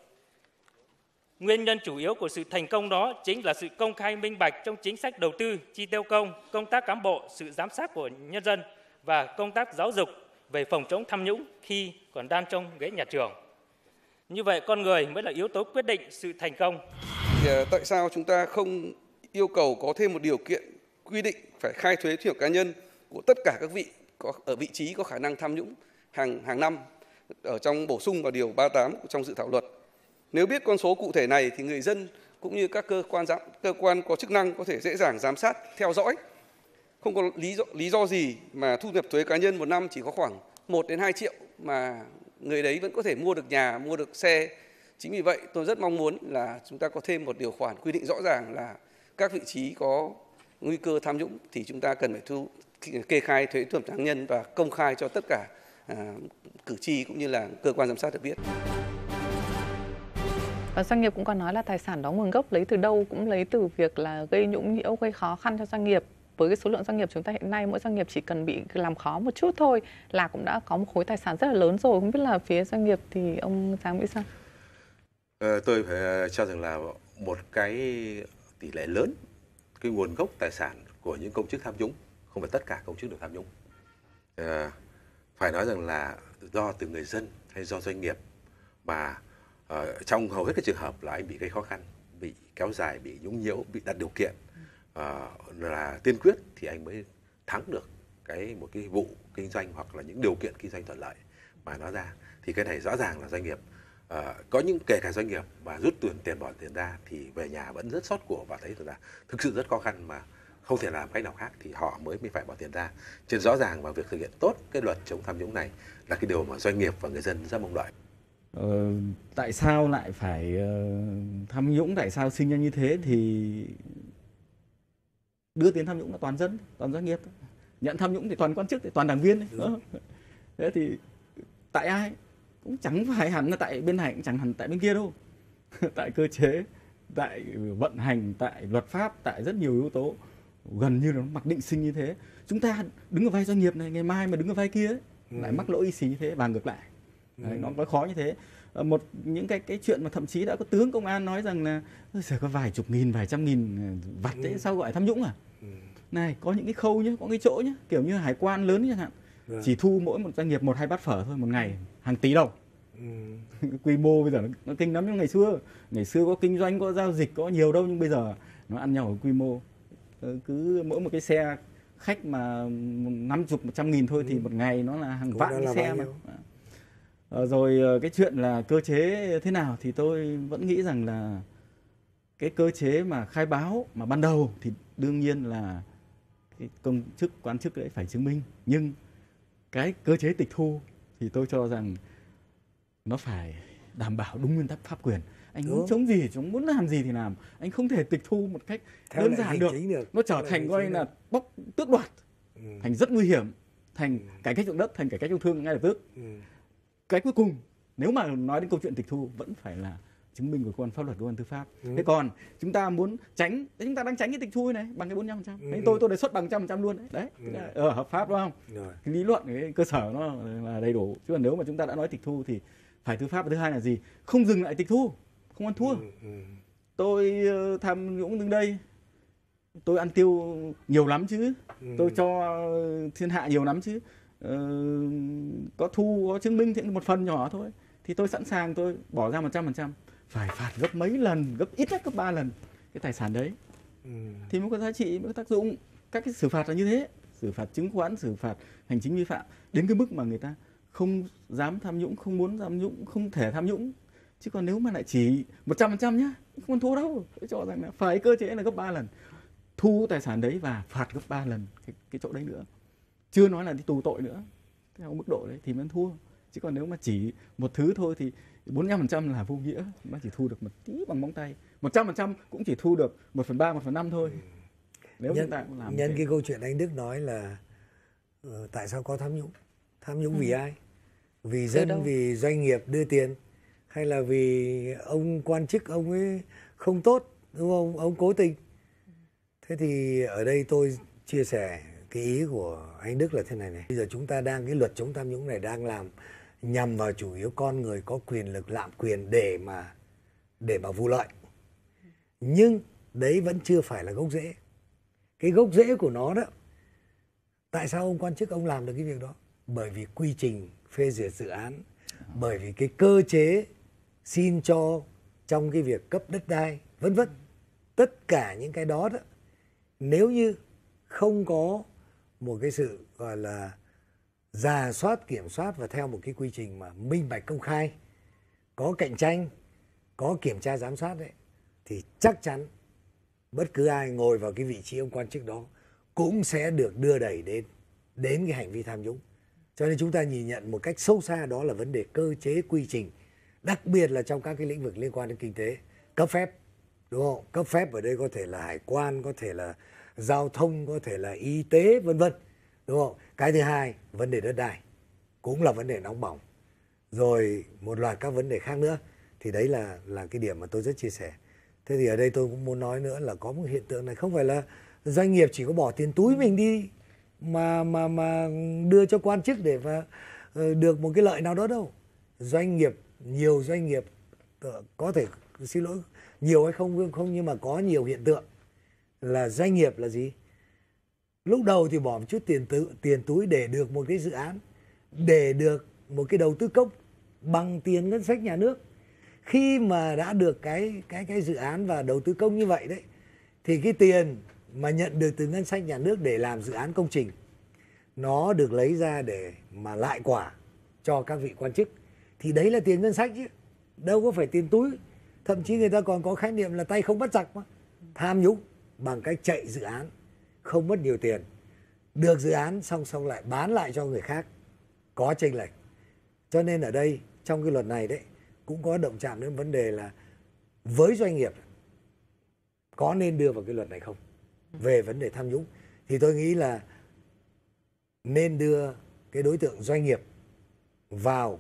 Nguyên nhân chủ yếu của sự thành công đó chính là sự công khai minh bạch trong chính sách đầu tư, chi tiêu công, công tác cán bộ, sự giám sát của nhân dân và công tác giáo dục về phòng chống tham nhũng khi còn đang trong ghế nhà trường. Như vậy con người mới là yếu tố quyết định sự thành công. Thì tại sao chúng ta không yêu cầu có thêm một điều kiện quy định phải khai thuế thu nhập cá nhân của tất cả các vị có ở vị trí có khả năng tham nhũng hàng hàng năm ở trong bổ sung vào điều ba mươi tám trong dự thảo luật? Nếu biết con số cụ thể này thì người dân cũng như các cơ quan giám, cơ quan có chức năng có thể dễ dàng giám sát, theo dõi. Không có lý do, lý do gì mà thu nhập thuế cá nhân một năm chỉ có khoảng một đến hai triệu mà người đấy vẫn có thể mua được nhà, mua được xe. Chính vì vậy tôi rất mong muốn là chúng ta có thêm một điều khoản quy định rõ ràng là các vị trí có nguy cơ tham nhũng thì chúng ta cần phải thu kê khai thuế thu nhập cá nhân và công khai cho tất cả à, cử tri cũng như là cơ quan giám sát được biết. Và doanh nghiệp cũng còn nói là tài sản đó nguồn gốc lấy từ đâu cũng lấy từ việc là gây nhũng nhiễu, gây khó khăn cho doanh nghiệp. với cái số lượng doanh nghiệp chúng ta hiện nay, mỗi doanh nghiệp chỉ cần bị làm khó một chút thôi là cũng đã có một khối tài sản rất là lớn rồi. Không biết là phía doanh nghiệp thì ông Giang nghĩ sao? À, tôi phải cho rằng là một cái tỷ lệ lớn cái nguồn gốc tài sản của những công chức tham nhũng, không phải tất cả công chức được tham nhũng, à, phải nói rằng là do từ người dân hay do doanh nghiệp, mà à, trong hầu hết các trường hợp là anh bị gây khó khăn, bị kéo dài, bị nhũng nhiễu, bị đặt điều kiện à, là tiên quyết thì anh mới thắng được cái một cái vụ kinh doanh hoặc là những điều kiện kinh doanh thuận lợi mà nó ra. Thì cái này rõ ràng là doanh nghiệp à, có những kể cả doanh nghiệp mà rút tiền tiền bỏ tiền ra thì về nhà vẫn rất sót của và thấy là thực sự rất khó khăn mà không thể làm cách nào khác thì họ mới mới phải bỏ tiền ra. Cho nên rõ ràng mà việc thực hiện tốt cái luật chống tham nhũng này là cái điều mà doanh nghiệp và người dân rất mong đợi. Ờ, tại sao lại phải uh, tham nhũng, tại sao sinh ra như thế? Thì đưa tiến tham nhũng là toàn dân, toàn doanh nghiệp, nhận tham nhũng thì toàn quan chức, thì toàn đảng viên. Ừ. Thế thì tại ai cũng chẳng phải hẳn là tại bên này, cũng chẳng hẳn tại bên kia đâu. Tại cơ chế, tại vận hành, tại luật pháp, tại rất nhiều yếu tố, gần như là nó mặc định sinh như thế. Chúng ta đứng ở vai doanh nghiệp này, ngày mai mà đứng ở vai kia ấy, ừ. lại mắc lỗi y xì như thế, và ngược lại. Đấy, nó có khó như thế. Một những cái cái chuyện mà thậm chí đã có tướng công an nói rằng là giờ có vài chục nghìn, vài trăm nghìn vặt đấy, sao gọi tham nhũng à? Này, có những cái khâu nhá, có cái chỗ nhá, kiểu như hải quan lớn chẳng hạn, chỉ thu mỗi một doanh nghiệp một hai bát phở thôi một ngày, hàng tỷ đồng. Quy mô bây giờ nó, nó kinh lắm. Nhưng ngày xưa, ngày xưa có kinh doanh, có giao dịch, có nhiều đâu, nhưng bây giờ nó ăn nhau ở quy mô. Cứ mỗi một cái xe khách mà năm chục, một trăm nghìn thôi thì một ngày nó là hàng vạn cái xe mà. Rồi cái chuyện là cơ chế thế nào thì tôi vẫn nghĩ rằng là cái cơ chế mà khai báo mà ban đầu thì đương nhiên là cái công chức, quan chức đấy phải chứng minh. Nhưng cái cơ chế tịch thu thì tôi cho rằng nó phải đảm bảo đúng nguyên tắc pháp quyền. Anh đúng. Muốn chống gì, chúng muốn làm gì thì làm. Anh không thể tịch thu một cách theo đơn giản được. được. Nó trở thành coi là bóc tước đoạt, ừ. thành rất nguy hiểm, thành ừ. cải cách ruộng đất, thành cải cách công thương ngay lập tức. Ừ. Cái cuối cùng, nếu mà nói đến câu chuyện tịch thu vẫn phải là chứng minh của cơ quan pháp luật, cơ quan tư pháp. Ừ. Thế còn chúng ta muốn tránh, chúng ta đang tránh cái tịch thu này bằng cái bốn mươi lăm phần trăm. Ừ. Đấy, tôi tôi đề xuất bằng một trăm phần trăm luôn đấy. Đấy, ừ. ở hợp pháp đúng không? Rồi. Cái lý luận, cái cơ sở nó là đầy đủ. Chứ còn nếu mà chúng ta đã nói tịch thu thì phải tư pháp. Và thứ hai là gì? Không dừng lại tịch thu, không ăn thua. Ừ. Ừ. Tôi tham nhũng đứng đây, tôi ăn tiêu nhiều lắm chứ, ừ. tôi cho thiên hạ nhiều lắm chứ. Ờ, có thu, có chứng minh thì một phần nhỏ thôi thì tôi sẵn sàng tôi bỏ ra một trăm phần trăm, phải phạt gấp mấy lần, gấp ít nhất gấp ba lần cái tài sản đấy, ừ. thì mới có giá trị, mới có tác dụng. Các cái xử phạt là như thế, xử phạt chứng khoán, xử phạt hành chính vi phạm đến cái mức mà người ta không dám tham nhũng, không muốn tham nhũng, không thể tham nhũng. Chứ còn nếu mà lại chỉ một trăm phần trăm nhá, không thua đâu. Tôi cho rằng là phải cơ chế là gấp ba lần thu tài sản đấy và phạt gấp ba lần cái, cái chỗ đấy nữa. Chưa nói là đi tù tội nữa, theo mức độ đấy thì mới thua. Chứ còn nếu mà chỉ một thứ thôi thì bốn mươi lăm phần trăm là vô nghĩa, nó chỉ thu được một tí bằng móng tay. một trăm phần trăm cũng chỉ thu được một phần ba, một phần năm thôi. Ừ. Nếu nhân, chúng ta cũng làm nhân cái thế. Câu chuyện anh Đức nói là uh, tại sao có tham nhũng? Tham nhũng ừ. vì ai? Vì dân, vì doanh nghiệp đưa tiền, hay là vì ông quan chức ông ấy không tốt, đúng không? Ông cố tình. Thế thì ở đây tôi chia sẻ cái ý của anh Đức là thế này này. Bây giờ chúng ta đang, cái luật chống tham nhũng này đang làm nhằm vào chủ yếu con người có quyền lực lạm quyền để mà để mà vụ lợi. Nhưng đấy vẫn chưa phải là gốc rễ. Cái gốc rễ của nó đó, tại sao ông quan chức ông làm được cái việc đó? Bởi vì quy trình phê duyệt dự án, bởi vì cái cơ chế xin cho trong cái việc cấp đất đai, vân vân. Tất cả những cái đó đó, nếu như không có một cái sự gọi là rà soát, kiểm soát và theo một cái quy trình mà minh bạch, công khai, có cạnh tranh, có kiểm tra giám sát đấy, thì chắc chắn bất cứ ai ngồi vào cái vị trí ông quan chức đó cũng sẽ được đưa đẩy đến đến cái hành vi tham nhũng. Cho nên chúng ta nhìn nhận một cách sâu xa đó là vấn đề cơ chế, quy trình, đặc biệt là trong các cái lĩnh vực liên quan đến kinh tế, cấp phép, đúng không? Cấp phép ở đây có thể là hải quan, có thể là giao thông, có thể là y tế, vân vân, đúng không? Cái thứ hai, vấn đề đất đai cũng là vấn đề nóng bỏng, rồi một loạt các vấn đề khác nữa. Thì đấy là là cái điểm mà tôi rất chia sẻ. Thế thì ở đây tôi cũng muốn nói nữa là có một hiện tượng này, không phải là doanh nghiệp chỉ có bỏ tiền túi mình đi mà mà mà đưa cho quan chức để mà được một cái lợi nào đó đâu. Doanh nghiệp, nhiều doanh nghiệp có thể, xin lỗi, nhiều hay không không nhưng mà có nhiều hiện tượng là doanh nghiệp là gì? Lúc đầu thì bỏ một chút tiền tự, tiền túi để được một cái dự án, để được một cái đầu tư công bằng tiền ngân sách nhà nước. Khi mà đã được cái cái cái dự án và đầu tư công như vậy đấy, thì cái tiền mà nhận được từ ngân sách nhà nước để làm dự án công trình, nó được lấy ra để mà lại quả cho các vị quan chức. Thì đấy là tiền ngân sách chứ, đâu có phải tiền túi. Thậm chí người ta còn có khái niệm là tay không bắt giặc mà. Tham nhũng bằng cách chạy dự án, không mất nhiều tiền, được dự án xong xong lại bán lại cho người khác, có chênh lệch. Cho nên ở đây, trong cái luật này đấy, cũng có động chạm đến vấn đề là với doanh nghiệp có nên đưa vào cái luật này không? Về vấn đề tham nhũng thì tôi nghĩ là nên đưa cái đối tượng doanh nghiệp vào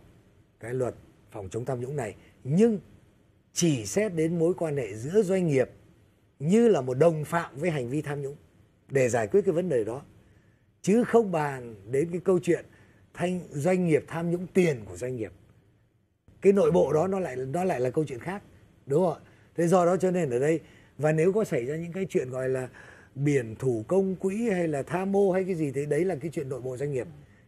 cái luật phòng chống tham nhũng này, nhưng chỉ xét đến mối quan hệ giữa doanh nghiệp như là một đồng phạm với hành vi tham nhũng để giải quyết cái vấn đề đó, chứ không bàn đến cái câu chuyện thanh doanh nghiệp tham nhũng tiền của doanh nghiệp. Cái nội bộ đó nó lại nó lại là câu chuyện khác, đúng không ạ? Thế do đó cho nên ở đây, và nếu có xảy ra những cái chuyện gọi là biển thủ công quỹ hay là tham mô hay cái gì thế, đấy là cái chuyện nội bộ doanh nghiệp.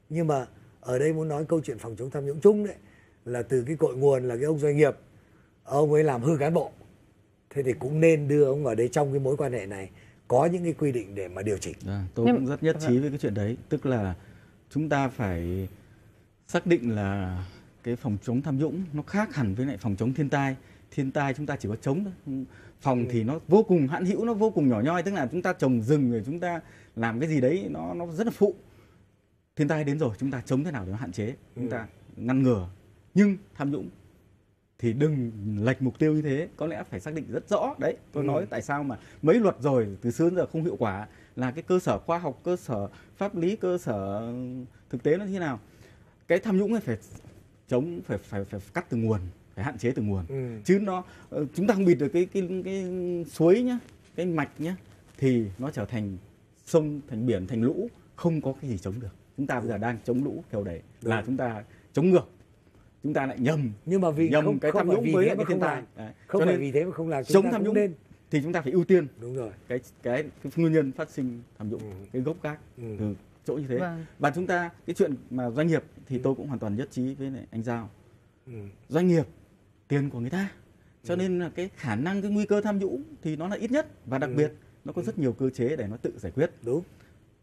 Nhưng mà ở đây muốn nói câu chuyện phòng chống tham nhũng chung đấy, là từ cái cội nguồn là cái ông doanh nghiệp, ông ấy làm hư cán bộ, thế thì cũng nên đưa ông vào đây trong cái mối quan hệ này, có những cái quy định để mà điều chỉnh. À, tôi cũng rất nhất trí với cái chuyện đấy, tức là chúng ta phải xác định là cái phòng chống tham nhũng nó khác hẳn với lại phòng chống thiên tai. Thiên tai chúng ta chỉ có chống thôi, phòng thì nó vô cùng hãn hữu, nó vô cùng nhỏ nhoi, tức là chúng ta trồng rừng rồi chúng ta làm cái gì đấy nó nó rất là phụ. Thiên tai đến rồi chúng ta chống thế nào để nó hạn chế, chúng ta ngăn ngừa. Nhưng tham nhũng thì đừng lệch mục tiêu như thế, có lẽ phải xác định rất rõ đấy. Tôi ừ. nói tại sao mà mấy luật rồi từ xưa đến giờ không hiệu quả là cái cơ sở khoa học, cơ sở pháp lý, cơ sở thực tế nó như thế nào. Cái tham nhũng này phải chống, phải phải phải cắt từ nguồn, phải hạn chế từ nguồn. Ừ. Chứ nó chúng ta không bịt được cái cái cái suối nhá, cái mạch nhá, thì nó trở thành sông, thành biển, thành lũ, không có cái gì chống được. Chúng ta bây giờ đang chống lũ kiểu đấy là ừ. chúng ta chống ngược. Chúng ta lại nhầm, nhưng mà vì nhầm không, cái tham nhũng với lại cái thiên tai, không phải vì thế mà không làm. Chống tham nhũng nên thì chúng ta phải ưu tiên, đúng rồi, cái cái, cái nguyên nhân phát sinh tham nhũng, ừ. cái gốc gác ừ. từ chỗ như thế. Vâng. Và chúng ta cái chuyện mà doanh nghiệp thì ừ. tôi cũng hoàn toàn nhất trí với lại anh Giao. Ừ. Doanh nghiệp tiền của người ta, cho ừ. nên là cái khả năng cái nguy cơ tham nhũng thì nó là ít nhất, và đặc ừ. biệt nó có ừ. rất nhiều cơ chế để nó tự giải quyết. Đúng.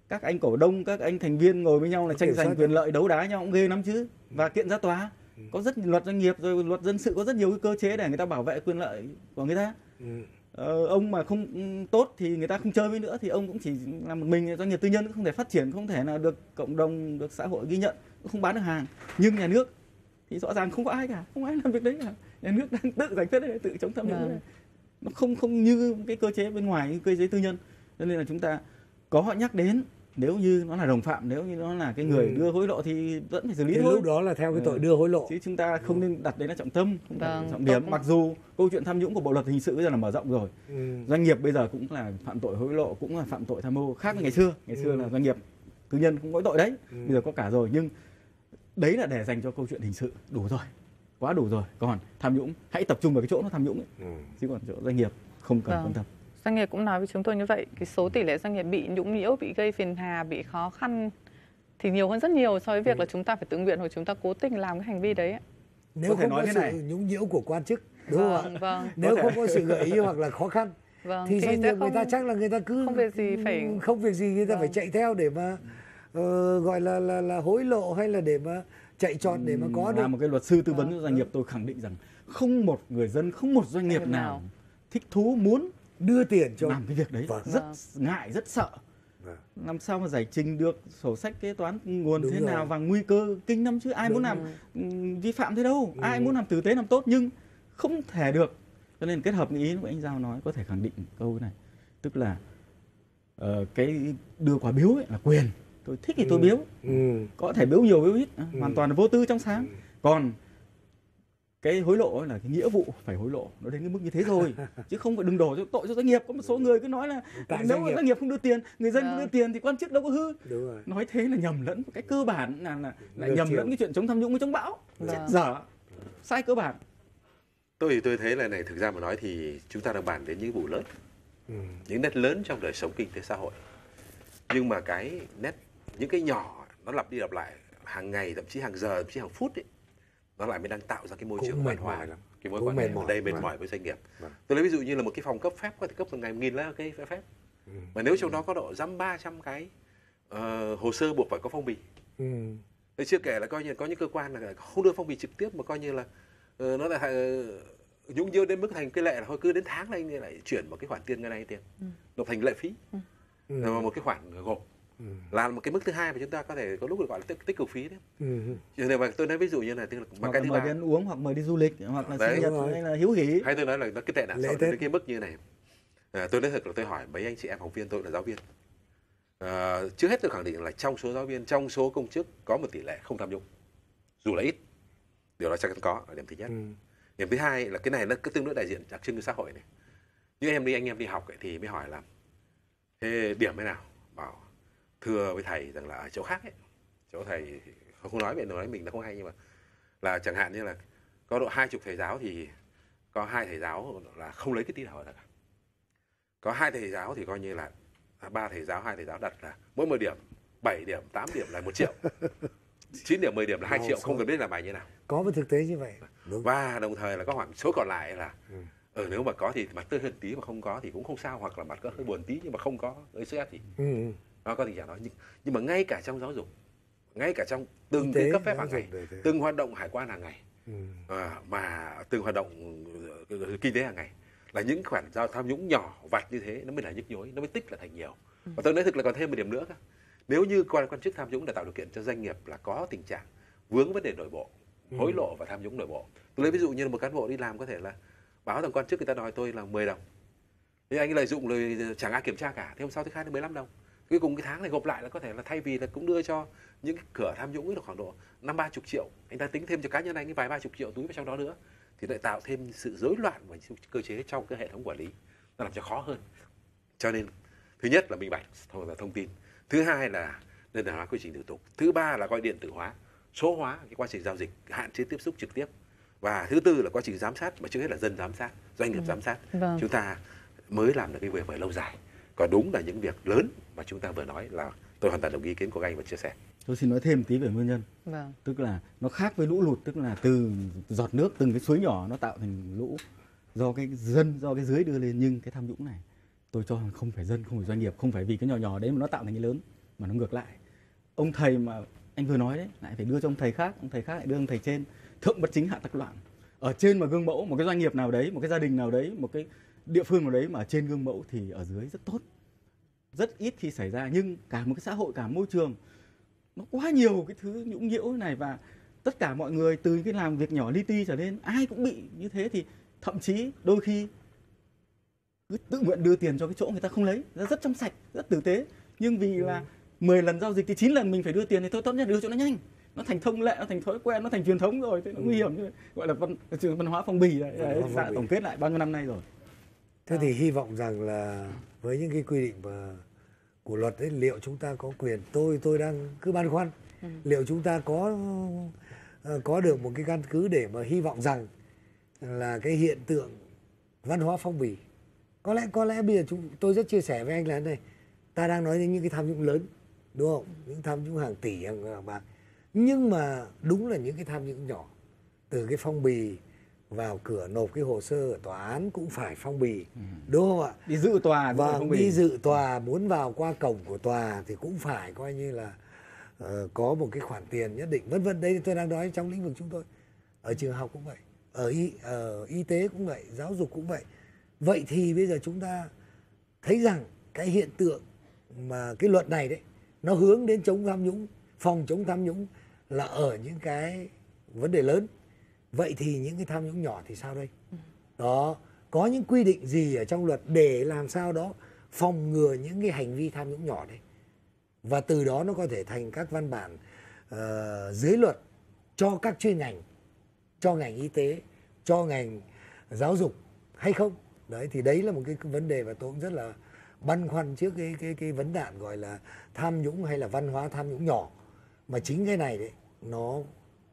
Các anh cổ đông, các anh thành viên ngồi với nhau là tranh giành quyền lợi, đấu đá nhau cũng ghê lắm chứ, và kiện ra tòa. Có rất luật doanh nghiệp rồi luật dân sự có rất nhiều cái cơ chế để người ta bảo vệ quyền lợi của người ta. Ừ. Ờ, ông mà không tốt thì người ta không chơi với nữa, thì ông cũng chỉ làm một mình. Doanh nghiệp tư nhân cũng không thể phát triển, không thể là được cộng đồng, được xã hội ghi nhận, cũng không bán được hàng. Nhưng nhà nước thì rõ ràng không có ai cả, không ai làm việc đấy cả. Nhà nước đang tự giải quyết đấy, tự chống tham nhũng. À. Nó không không như cái cơ chế bên ngoài, như cơ chế tư nhân. Cho nên là chúng ta có họ nhắc đến, nếu như nó là đồng phạm, nếu như nó là cái người ừ. đưa hối lộ thì vẫn phải xử lý thế thôi. Lúc đó là theo cái tội ừ. đưa hối lộ. Chứ chúng ta không ừ. nên đặt đấy là trọng tâm, không đặt trọng điểm. Mặc dù câu chuyện tham nhũng của Bộ luật hình sự bây giờ là mở rộng rồi. Ừ. Doanh nghiệp bây giờ cũng là phạm tội hối lộ, cũng là phạm tội tham mô, khác với ngày xưa. Ngày xưa ừ. là doanh nghiệp tư nhân không có tội đấy. Ừ. Bây giờ có cả rồi, nhưng đấy là để dành cho câu chuyện hình sự, đủ rồi. Quá đủ rồi. Còn tham nhũng hãy tập trung vào cái chỗ nó tham nhũng ấy. Ừ. Chứ còn chỗ doanh nghiệp không cần quan tâm. Doanh nghiệp cũng nói với chúng tôi như vậy, cái số tỷ lệ doanh nghiệp bị nhũng nhiễu, bị gây phiền hà, bị khó khăn thì nhiều hơn rất nhiều so với việc ừ. là chúng ta phải tự nguyện hoặc chúng ta cố tình làm cái hành vi đấy. Nếu không nói có sự này. nhũng nhiễu của quan chức, đúng vâng, không ạ? Vâng. Nếu không có sự gợi ý hoặc là khó khăn vâng, thì, thì doanh nghiệp người ta chắc là người ta cứ không việc gì phải không việc gì người ta vâng. phải chạy theo để mà uh, gọi là, là là hối lộ hay là để mà chạy trọt để mà có là được. Là một cái luật sư tư vấn vâng. cho doanh nghiệp, tôi khẳng định rằng không một người dân, không một doanh nghiệp nào, nào thích thú muốn đưa tiền cho làm cái việc đấy, vâng. rất ngại, rất sợ. Vâng. Làm sao mà giải trình được sổ sách kế toán nguồn đúng thế rồi. Nào và nguy cơ kinh năm chứ ai đúng muốn làm rồi. Vi phạm thế đâu, ừ. ai muốn làm tử tế làm tốt nhưng không thể được. Cho nên kết hợp ý của anh Giao nói có thể khẳng định câu này, tức là uh, cái đưa quả biếu ấy là quyền, tôi thích thì tôi biếu, ừ. có thể biếu nhiều biếu ít, ừ. hoàn toàn là vô tư trong sáng. Còn cái hối lộ là cái nghĩa vụ phải hối lộ, nó đến cái mức như thế thôi, chứ không phải đừng đổ cho tội cho doanh nghiệp. Có một số người cứ nói là tại nếu doanh nghiệp. nghiệp không đưa tiền, người dân à. không đưa tiền thì quan chức đâu có hư. Đúng rồi. Nói thế là nhầm lẫn cái cơ bản, là là, là nhầm chiều. lẫn cái chuyện chống tham nhũng với chống bão, à. dở sai cơ bản. Tôi thì tôi thấy là này, thực ra mà nói thì chúng ta đang bàn đến những vụ lớn, ừ. những nét lớn trong đời sống kinh tế xã hội, nhưng mà cái nét những cái nhỏ nó lặp đi lặp lại hàng ngày, thậm chí hàng giờ, thậm chí hàng phút ấy, nó lại mới đang tạo ra cái môi trường mệt mỏi, cái mối quan hệ ở đây mệt mỏi với doanh nghiệp. Vâng. Tôi lấy ví dụ như là một cái phòng cấp phép có thể cấp từ ngày một nghìn là cái phép, ừ. mà nếu trong ừ. đó có độ dăm ba trăm cái uh, hồ sơ buộc phải có phong bì, ừ. Thế chưa kể là coi như có những cơ quan là không đưa phong bì trực tiếp mà coi như là uh, nó là uh, nhũng nhiễu đến mức thành cái lệ là thôi cứ đến tháng này lại chuyển một cái khoản tiền cái này tiền, ừ. nộp thành lệ phí, ừ. rồi một cái khoản gộp. Ừ. Là một cái mức thứ hai mà chúng ta có thể có lúc gọi là tích, tích cực phí đấy. Trường ừ. này tôi nói ví dụ như này, tức là bằng cái thứ ba, mời đi ăn uống hoặc mời đi du lịch hoặc là sinh nhật hay là hiếu hỉ. Hay tôi nói là nó cái tệ nạn sau đến cái mức như này. À, tôi nói thật là tôi hỏi mấy anh chị em học viên tôi là giáo viên. À, trước hết tôi khẳng định là trong số giáo viên, trong số công chức có một tỷ lệ không tham nhũng, dù là ít, điều đó chắc chắn có. Điểm thứ nhất. Ừ. Điểm thứ hai là cái này nó cứ tương đối đại diện đặc trưng của xã hội này. Như em đi anh em đi học ấy, thì mới hỏi là thế điểm thế nào, bảo thưa với thầy rằng là ở chỗ khác ấy, chỗ thầy không nói về nói mình là không hay, nhưng mà là chẳng hạn như là có độ hai chục thầy giáo thì có hai thầy giáo là không lấy cái tí nào cả, có hai thầy giáo thì coi như là ba thầy giáo hai thầy giáo đặt là mỗi mười điểm bảy điểm tám điểm là một triệu, chín điểm mười điểm là hai triệu, không cần biết là bài như nào. Có một thực tế như vậy. Và đồng thời là có khoảng số còn lại là ừ, nếu mà có thì mặt tươi hơn tí mà không có thì cũng không sao, hoặc là mặt có hơi buồn tí nhưng mà không có gây sức ép thì nó có tình trạng đó. Nhưng, nhưng mà ngay cả trong giáo dục, ngay cả trong từng cái cấp phép hàng ngày, từng hoạt động hải quan hàng ngày, ừ. à, mà từng hoạt động kinh tế hàng ngày, là những khoản giao tham nhũng nhỏ vặt như thế nó mới là nhức nhối, nó mới tích là thành nhiều. ừ. Và tôi nói thực là còn thêm một điểm nữa, nếu như quan quan chức tham nhũng đã tạo điều kiện cho doanh nghiệp là có tình trạng vướng vấn đề nội bộ, hối lộ và tham nhũng nội bộ. Tôi lấy ví dụ như một cán bộ đi làm có thể là báo rằng quan chức người ta đòi tôi là mười đồng, thế anh lợi dụng lời chẳng ai kiểm tra cả, thế hôm sau thứ hai đến mười lăm đồng. Cuối cùng cái tháng này gộp lại là có thể là thay vì là cũng đưa cho những cái cửa tham nhũng được khoảng độ năm ba chục triệu, anh ta tính thêm cho cá nhân anh cái vài ba chục triệu túi vào trong đó nữa, thì lại tạo thêm sự rối loạn và cơ chế trong cái hệ thống quản lý, nó làm cho khó hơn. Cho nên thứ nhất là minh bạch là thông tin, thứ hai là đơn giản hóa quy trình thủ tục, thứ ba là coi điện tử hóa, số hóa cái quá trình giao dịch, hạn chế tiếp xúc trực tiếp, và thứ tư là quá trình giám sát, mà trước hết là dân giám sát, doanh nghiệp giám sát, vâng. chúng ta mới làm được cái việc phải lâu dài. Và đúng là những việc lớn mà chúng ta vừa nói là tôi hoàn toàn đồng ý kiến của anh và chia sẻ. Tôi xin nói thêm tí về nguyên nhân. Vâng. Tức là nó khác với lũ lụt, tức là từ giọt nước, từng cái suối nhỏ nó tạo thành lũ do cái dân, do cái dưới đưa lên. Nhưng cái tham nhũng này tôi cho rằng không phải dân, không phải doanh nghiệp, không phải vì cái nhỏ nhỏ đấy mà nó tạo thành cái lớn, mà nó ngược lại. Ông thầy mà anh vừa nói đấy lại phải đưa cho ông thầy khác, ông thầy khác lại đưa ông thầy trên, thượng bất chính hạ tắc loạn. Ở trên mà gương mẫu một cái doanh nghiệp nào đấy, một cái gia đình nào đấy, một cái địa phương nào đấy mà trên gương mẫu thì ở dưới rất tốt, rất ít khi xảy ra. Nhưng cả một cái xã hội, cả môi trường nó quá nhiều cái thứ nhũng nhiễu này, và tất cả mọi người từ cái làm việc nhỏ li ti trở lên ai cũng bị như thế, thì thậm chí đôi khi cứ tự nguyện đưa tiền cho cái chỗ người ta không lấy, rất trong sạch, rất tử tế, nhưng vì ừ. là mười lần giao dịch thì chín lần mình phải đưa tiền, thì thôi tốt nhất đưa cho nó nhanh, nó thành thông lệ, nó thành thói quen, nó thành truyền thống rồi, thế nó ừ. nguy hiểm, gọi là văn, văn hóa phong bì đấy, đấy, dạ, tổng kết lại bao nhiêu năm nay rồi. Thế thì hy vọng rằng là với những cái quy định mà của luật ấy, liệu chúng ta có quyền, tôi tôi đang cứ băn khoăn, ừ. liệu chúng ta có có được một cái căn cứ để mà hy vọng rằng là cái hiện tượng văn hóa phong bì, có lẽ có lẽ bây giờ chúng tôi rất chia sẻ với anh là này, ta đang nói đến những cái tham nhũng lớn, đúng không? Những tham nhũng hàng tỷ, hàng bạc, nhưng mà đúng là những cái tham nhũng nhỏ, từ cái phong bì vào cửa nộp cái hồ sơ ở tòa án cũng phải phong bì, ừ. đúng không ạ? Đi dự tòa và phong bì. Đi dự tòa, muốn vào qua cổng của tòa thì cũng phải coi như là uh, có một cái khoản tiền nhất định, vân vân. Đây thì tôi đang nói trong lĩnh vực chúng tôi, ở trường học cũng vậy, ở y, ở y tế cũng vậy, giáo dục cũng vậy. Vậy thì bây giờ chúng ta thấy rằng cái hiện tượng mà cái luật này đấy, nó hướng đến chống tham nhũng, phòng chống tham nhũng là ở những cái vấn đề lớn. Vậy thì những cái tham nhũng nhỏ thì sao đây? Đó, có những quy định gì ở trong luật để làm sao đó phòng ngừa những cái hành vi tham nhũng nhỏ đấy? Và từ đó nó có thể thành các văn bản uh, dưới luật cho các chuyên ngành cho ngành y tế, cho ngành giáo dục hay không? Đấy, thì đấy là một cái vấn đề mà tôi cũng rất là băn khoăn trước cái cái cái vấn nạn gọi là tham nhũng hay là văn hóa tham nhũng nhỏ, mà chính cái này đấy, nó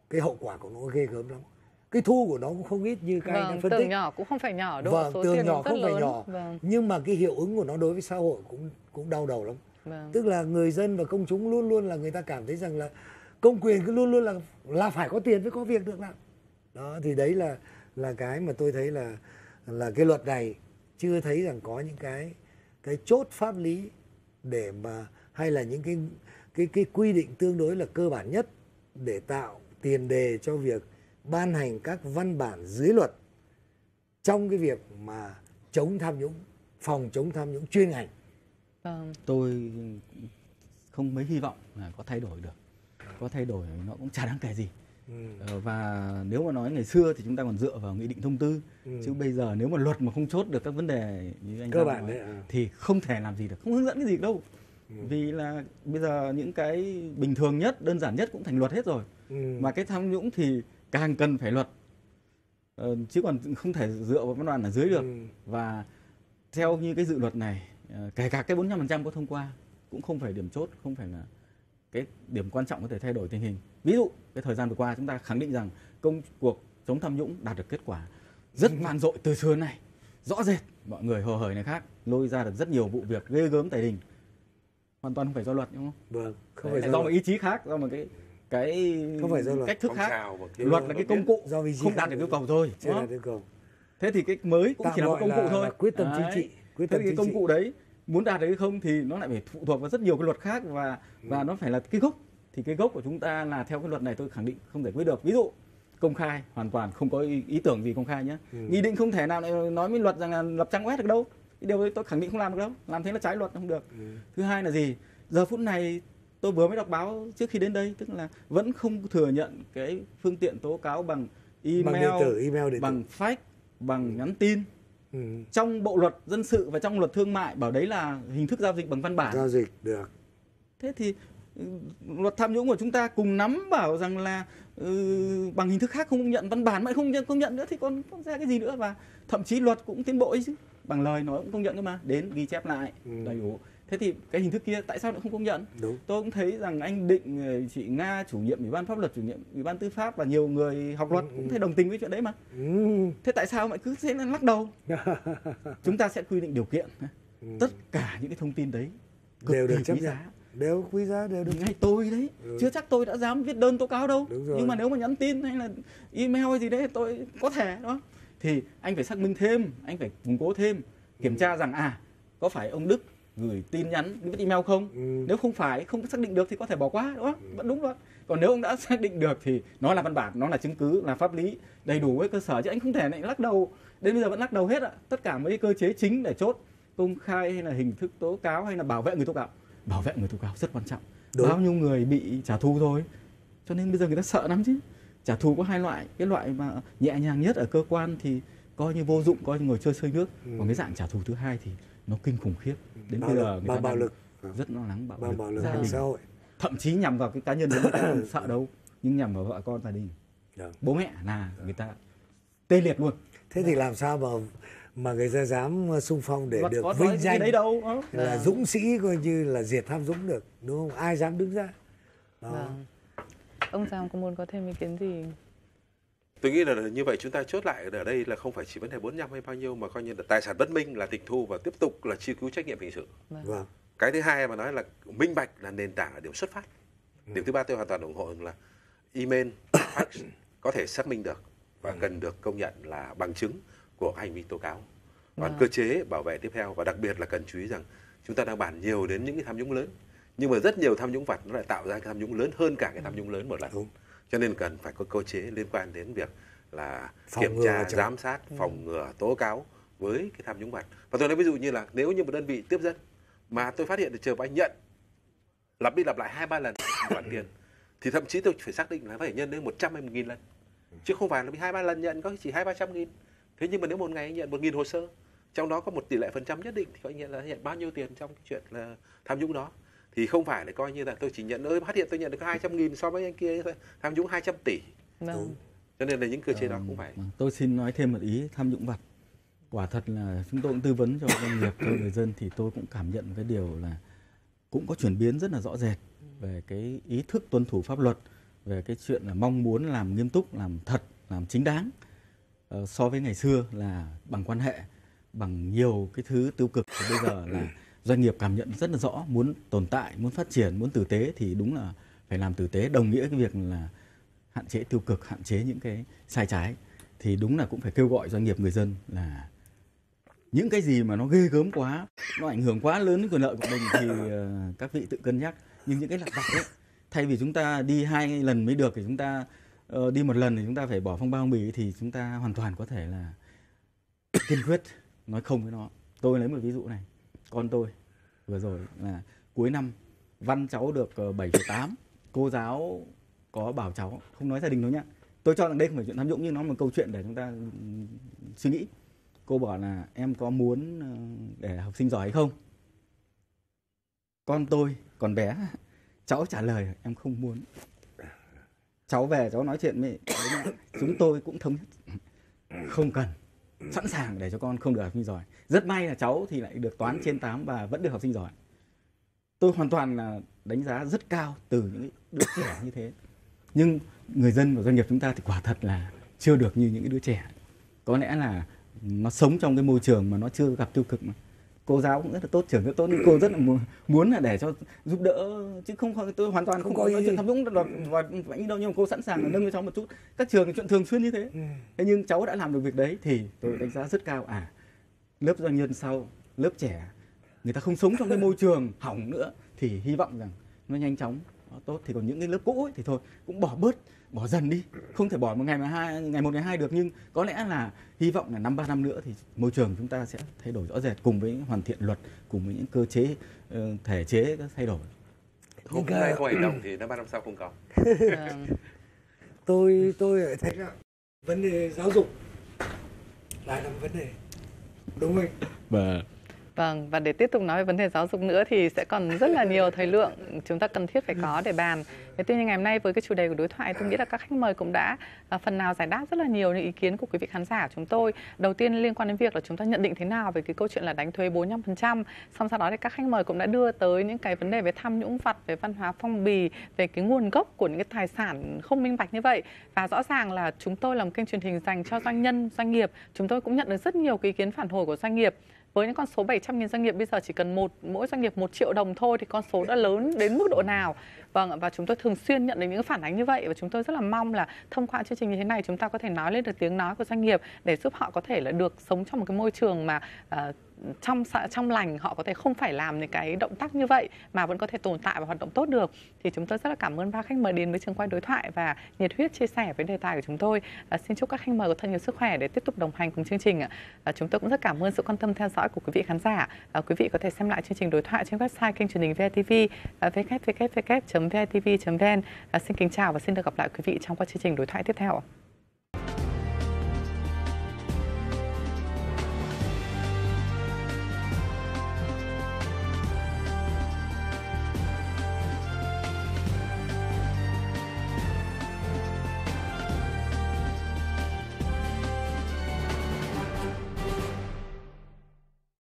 cái hậu quả của nó ghê gớm lắm. Cái thu của nó cũng không ít như các vâng, anh đã phân tích. Tường nhỏ cũng không phải nhỏ đâu, vâng, số tiền nhỏ cũng không phải lớn. Nhỏ. Vâng. Nhưng mà cái hiệu ứng của nó đối với xã hội cũng cũng đau đầu lắm. Vâng. Tức là người dân và công chúng luôn luôn là người ta cảm thấy rằng là công quyền cứ luôn luôn là là phải có tiền mới có việc được làm. Đó, thì đấy là là cái mà tôi thấy là là cái luật này chưa thấy rằng có những cái cái chốt pháp lý để mà, hay là những cái cái cái quy định tương đối là cơ bản nhất để tạo tiền đề cho việc ban hành các văn bản dưới luật trong cái việc mà chống tham nhũng, phòng chống tham nhũng chuyên ngành. Tôi không mấy hy vọng là có thay đổi được. Có thay đổi nó cũng chả đáng kể gì. Ừ. Và nếu mà nói ngày xưa thì chúng ta còn dựa vào nghị định thông tư, ừ. chứ bây giờ nếu mà luật mà không chốt được các vấn đề như anh cơ bản đấy, à. Thì không thể làm gì được, không hướng dẫn cái gì đâu. Ừ. Vì là bây giờ những cái bình thường nhất, đơn giản nhất cũng thành luật hết rồi. Ừ. Mà cái tham nhũng thì càng cần phải luật, ờ, chứ còn không thể dựa vào văn bản ở dưới được. Ừ. Và theo như cái dự luật này, kể cả cái bốn mươi lăm phần trăm có thông qua cũng không phải điểm chốt, không phải là cái điểm quan trọng có thể thay đổi tình hình. Ví dụ cái thời gian vừa qua chúng ta khẳng định rằng công cuộc chống tham nhũng đạt được kết quả rất vang dội từ xưa nay, rõ rệt, mọi người hồ hởi này khác, lôi ra được rất nhiều vụ việc ghê gớm tày đình, hoàn toàn không phải do luật, đúng không? Vâng, không phải do, do một ý chí khác, do một cái cái không phải do cách luật. Thức không khác, luật là cái công cụ do không đạt được yêu cầu thôi. Thế thì cái mới cũng Tạm chỉ là một công là, cụ thôi, quyết tâm chính trị, quyết tâm chính trị. Thế thì cái công cụ đấy muốn đạt được hay không thì nó lại phải phụ thuộc vào rất nhiều cái luật khác, và và ừ. nó phải là cái gốc. Thì cái gốc của chúng ta là theo cái luật này tôi khẳng định không giải quyết được. Ví dụ công khai hoàn toàn không có ý, ý tưởng gì công khai nhé. Ừ. Nghị định không thể nào nói với luật rằng là lập trang web được đâu. Cái điều đấy tôi khẳng định không làm được đâu. Làm thế là trái luật, không được. Ừ. Thứ hai là gì? Giờ phút này tôi vừa mới đọc báo trước khi đến đây, tức là vẫn không thừa nhận cái phương tiện tố cáo bằng email, bằng điện tử, email điện bằng fax, bằng ừ. nhắn tin. Ừ. Trong bộ luật dân sự và trong luật thương mại bảo đấy là hình thức giao dịch bằng văn bản. Giao dịch được. Thế thì luật tham nhũng của chúng ta cùng nắm bảo rằng là ừ, bằng hình thức khác không nhận văn bản, mà không nhận công nhận nữa thì còn ra cái gì nữa. Và thậm chí luật cũng tiến bộ ấy chứ, bằng lời nói cũng công nhận cơ mà, đến ghi chép lại ừ. đầy đủ. Thế thì cái hình thức kia tại sao lại không công nhận? Đúng. Tôi cũng thấy rằng anh Định, chị Nga, chủ nhiệm Ủy ban Pháp luật, chủ nhiệm Ủy ban Tư pháp và nhiều người học luật ừ. cũng thấy đồng tình với chuyện đấy mà. Ừ. Thế tại sao lại cứ thế lắc đầu? Chúng ta sẽ quy định điều kiện. Ừ. Tất cả những cái thông tin đấy đều được chấp nhận. Đều quý giá, đều được. Ngay tôi đấy, ừ. chưa chắc tôi đã dám viết đơn tố cáo đâu. Nhưng mà nếu mà nhắn tin hay là email hay gì đấy tôi có thể đó. Thì anh phải xác minh thêm, anh phải củng cố thêm, kiểm ừ. tra rằng à, có phải ông Đức gửi tin nhắn, viết email không? Ừ. Nếu không phải, không xác định được thì có thể bỏ qua, đúng không? Ừ. Vẫn đúng rồi. Còn nếu ông đã xác định được thì nó là văn bản, nó là chứng cứ, là pháp lý đầy đủ với cơ sở, chứ anh không thể lại lắc đầu. Đến bây giờ vẫn lắc đầu hết ạ. Tất cả mấy cơ chế chính để chốt công khai hay là hình thức tố cáo hay là bảo vệ người tố cáo. Bảo vệ người tố cáo rất quan trọng. Đúng. Bao nhiêu người bị trả thù thôi. Cho nên bây giờ người ta sợ lắm chứ. Trả thù có hai loại, cái loại mà nhẹ nhàng nhất ở cơ quan thì coi như vô dụng, coi như ngồi chơi sơi nước. Ừ. Còn cái dạng trả thù thứ hai thì nó kinh khủng khiếp. Đến bây giờ người ta bạo lực, rất lo lắng bạo, bạo, lực, bạo lực gia đình, xã hội. Thậm chí nhằm vào cái cá nhân người ta không sợ đâu, nhưng nhằm vào vợ con gia đình, được. Bố mẹ là được. Người ta tê liệt luôn. Thế thì làm sao mà mà người ta dám xung phong để luật được vinh danh đấy đâu. Là à. Dũng sĩ coi như là diệt tham nhũng được, đúng không? Ai dám đứng ra? Đó. À. Ông Giao có muốn có thêm ý kiến gì? Tôi nghĩ là như vậy chúng ta chốt lại ở đây là không phải chỉ vấn đề bốn mươi lăm hay bao nhiêu, mà coi như là tài sản bất minh là tịch thu và tiếp tục là truy cứu trách nhiệm hình sự. Vâng. Cái thứ hai mà nói là minh bạch là nền tảng, là điểm xuất phát. Ừ. Điểm thứ ba tôi hoàn toàn ủng hộ là email, fax có thể xác minh được và ừ. cần được công nhận là bằng chứng của hành vi tố cáo. Còn vâng. cơ chế bảo vệ tiếp theo, và đặc biệt là cần chú ý rằng chúng ta đang bàn nhiều đến những cái tham nhũng lớn, nhưng mà rất nhiều tham nhũng vặt nó lại tạo ra cái tham nhũng lớn hơn cả cái tham nhũng lớn một lần. Đúng. Cho nên cần phải có cơ chế liên quan đến việc là phòng kiểm tra, giám sát, phòng ngừa, tố cáo với cái tham nhũng vặt. Và tôi nói ví dụ như là nếu như một đơn vị tiếp dân mà tôi phát hiện được trường hợp anh nhận lặp đi lặp lại hai ba lần khoản tiền thì thậm chí tôi phải xác định là phải nhân đến một trăm hay một nghìn lần, chứ không phải là hai ba lần nhận có chỉ hai ba trăm nghìn. Thế nhưng mà nếu một ngày anh nhận một nghìn hồ sơ, trong đó có một tỷ lệ phần trăm nhất định thì anh nhận là nhận bao nhiêu tiền trong cái chuyện là tham nhũng đó. Thì không phải là coi như là tôi chỉ nhận ơi phát hiện tôi nhận được hai trăm nghìn so với anh kia tham nhũng hai trăm tỷ. Đúng. Cho nên là những cơ chế đó cũng phải. Tôi xin nói thêm một ý tham nhũng vật. Quả thật là chúng tôi cũng tư vấn cho doanh nghiệp, cho người dân, thì tôi cũng cảm nhận cái điều là cũng có chuyển biến rất là rõ rệt về cái ý thức tuân thủ pháp luật, về cái chuyện là mong muốn làm nghiêm túc, làm thật, làm chính đáng, so với ngày xưa là bằng quan hệ, bằng nhiều cái thứ tiêu cực. Thì bây giờ là doanh nghiệp cảm nhận rất là rõ, muốn tồn tại, muốn phát triển, muốn tử tế thì đúng là phải làm tử tế, đồng nghĩa cái việc là hạn chế tiêu cực, hạn chế những cái sai trái. Thì đúng là cũng phải kêu gọi doanh nghiệp, người dân là những cái gì mà nó ghê gớm quá, nó ảnh hưởng quá lớn đến quyền lợi của mình thì các vị tự cân nhắc. Nhưng những cái lặt vặt ấy, thay vì chúng ta đi hai lần mới được thì chúng ta uh, đi một lần thì chúng ta phải bỏ phong bao phong bì, thì chúng ta hoàn toàn có thể là kiên quyết nói không với nó. Tôi lấy một ví dụ này, con tôi vừa rồi là cuối năm văn cháu được bảy phẩy tám, cô giáo có bảo cháu, không nói gia đình đâu nhá, tôi cho rằng đây không phải chuyện tham nhũng nhưng nó là một câu chuyện để chúng ta suy nghĩ. Cô bảo là em có muốn để học sinh giỏi hay không? Con tôi còn bé, cháu trả lời em không muốn. Cháu về cháu nói chuyện với chúng tôi cũng thống nhất không cần, sẵn sàng để cho con không được học sinh giỏi. Rất may là cháu thì lại được toán trên tám và vẫn được học sinh giỏi. Tôi hoàn toàn là đánh giá rất cao từ những đứa trẻ như thế. Nhưng người dân và doanh nghiệp chúng ta thì quả thật là chưa được như những đứa trẻ. Có lẽ là nó sống trong cái môi trường mà nó chưa gặp tiêu cực mà. Cô giáo cũng rất là tốt, trưởng rất tốt, cô rất là muốn là để cho giúp đỡ, chứ không tôi hoàn toàn không, không có nói chuyện tham nhũng và vãnh đâu, nhưng mà cô sẵn sàng nâng cho cháu một chút. Các trường chuyện thường xuyên như thế. Thế nhưng cháu đã làm được việc đấy thì tôi đánh giá rất cao. À, lớp doanh nhân sau, lớp trẻ người ta không sống trong cái môi trường hỏng nữa thì hy vọng rằng nó nhanh chóng nó tốt. Thì còn những cái lớp cũ ấy, thì thôi cũng bỏ bớt, bỏ dần đi, không thể bỏ một ngày mà hai ngày một ngày hai được, nhưng có lẽ là hy vọng là năm ba năm nữa thì môi trường chúng ta sẽ thay đổi rõ rệt, cùng với hoàn thiện luật, cùng với những cơ chế thể chế thay đổi. Hôm nay không hành động thì năm ba năm sau không có. tôi tôi thấy là vấn đề giáo dục lại là một vấn đề, đúng không? Và Vâng, và để tiếp tục nói về vấn đề giáo dục nữa thì sẽ còn rất là nhiều thời lượng chúng ta cần thiết phải có để bàn. Thế tuy nhiên ngày hôm nay với cái chủ đề của đối thoại, tôi nghĩ là các khách mời cũng đã phần nào giải đáp rất là nhiều những ý kiến của quý vị khán giả của chúng tôi. Đầu tiên liên quan đến việc là chúng ta nhận định thế nào về cái câu chuyện là đánh thuế bốn mươi lăm phần trăm. Xong sau đó thì các khách mời cũng đã đưa tới những cái vấn đề về tham nhũng vặt, về văn hóa phong bì, về cái nguồn gốc của những cái tài sản không minh bạch như vậy. Và rõ ràng là chúng tôi là một kênh truyền hình dành cho doanh nhân, doanh nghiệp. Chúng tôi cũng nhận được rất nhiều cái ý kiến phản hồi của doanh nghiệp. Với những con số bảy trăm nghìn doanh nghiệp bây giờ chỉ cần một mỗi doanh nghiệp một triệu đồng thôi thì con số đã lớn đến mức độ nào. Vâng, và chúng tôi thường xuyên nhận được những phản ánh như vậy và chúng tôi rất là mong là thông qua chương trình như thế này chúng ta có thể nói lên được tiếng nói của doanh nghiệp để giúp họ có thể là được sống trong một cái môi trường mà uh, trong trong lành, họ có thể không phải làm những cái động tác như vậy mà vẫn có thể tồn tại và hoạt động tốt được. Thì chúng tôi rất là cảm ơn ba khách mời đến với trường quay đối thoại và nhiệt huyết chia sẻ với đề tài của chúng tôi. À, xin chúc các khách mời có thật nhiều sức khỏe để tiếp tục đồng hành cùng chương trình. À, chúng tôi cũng rất cảm ơn sự quan tâm theo dõi của quý vị khán giả. À, quý vị có thể xem lại chương trình đối thoại trên website kênh truyền hình vê i tê vê à, www chấm vitv chấm vn. À, xin kính chào và xin được gặp lại quý vị trong các chương trình đối thoại tiếp theo.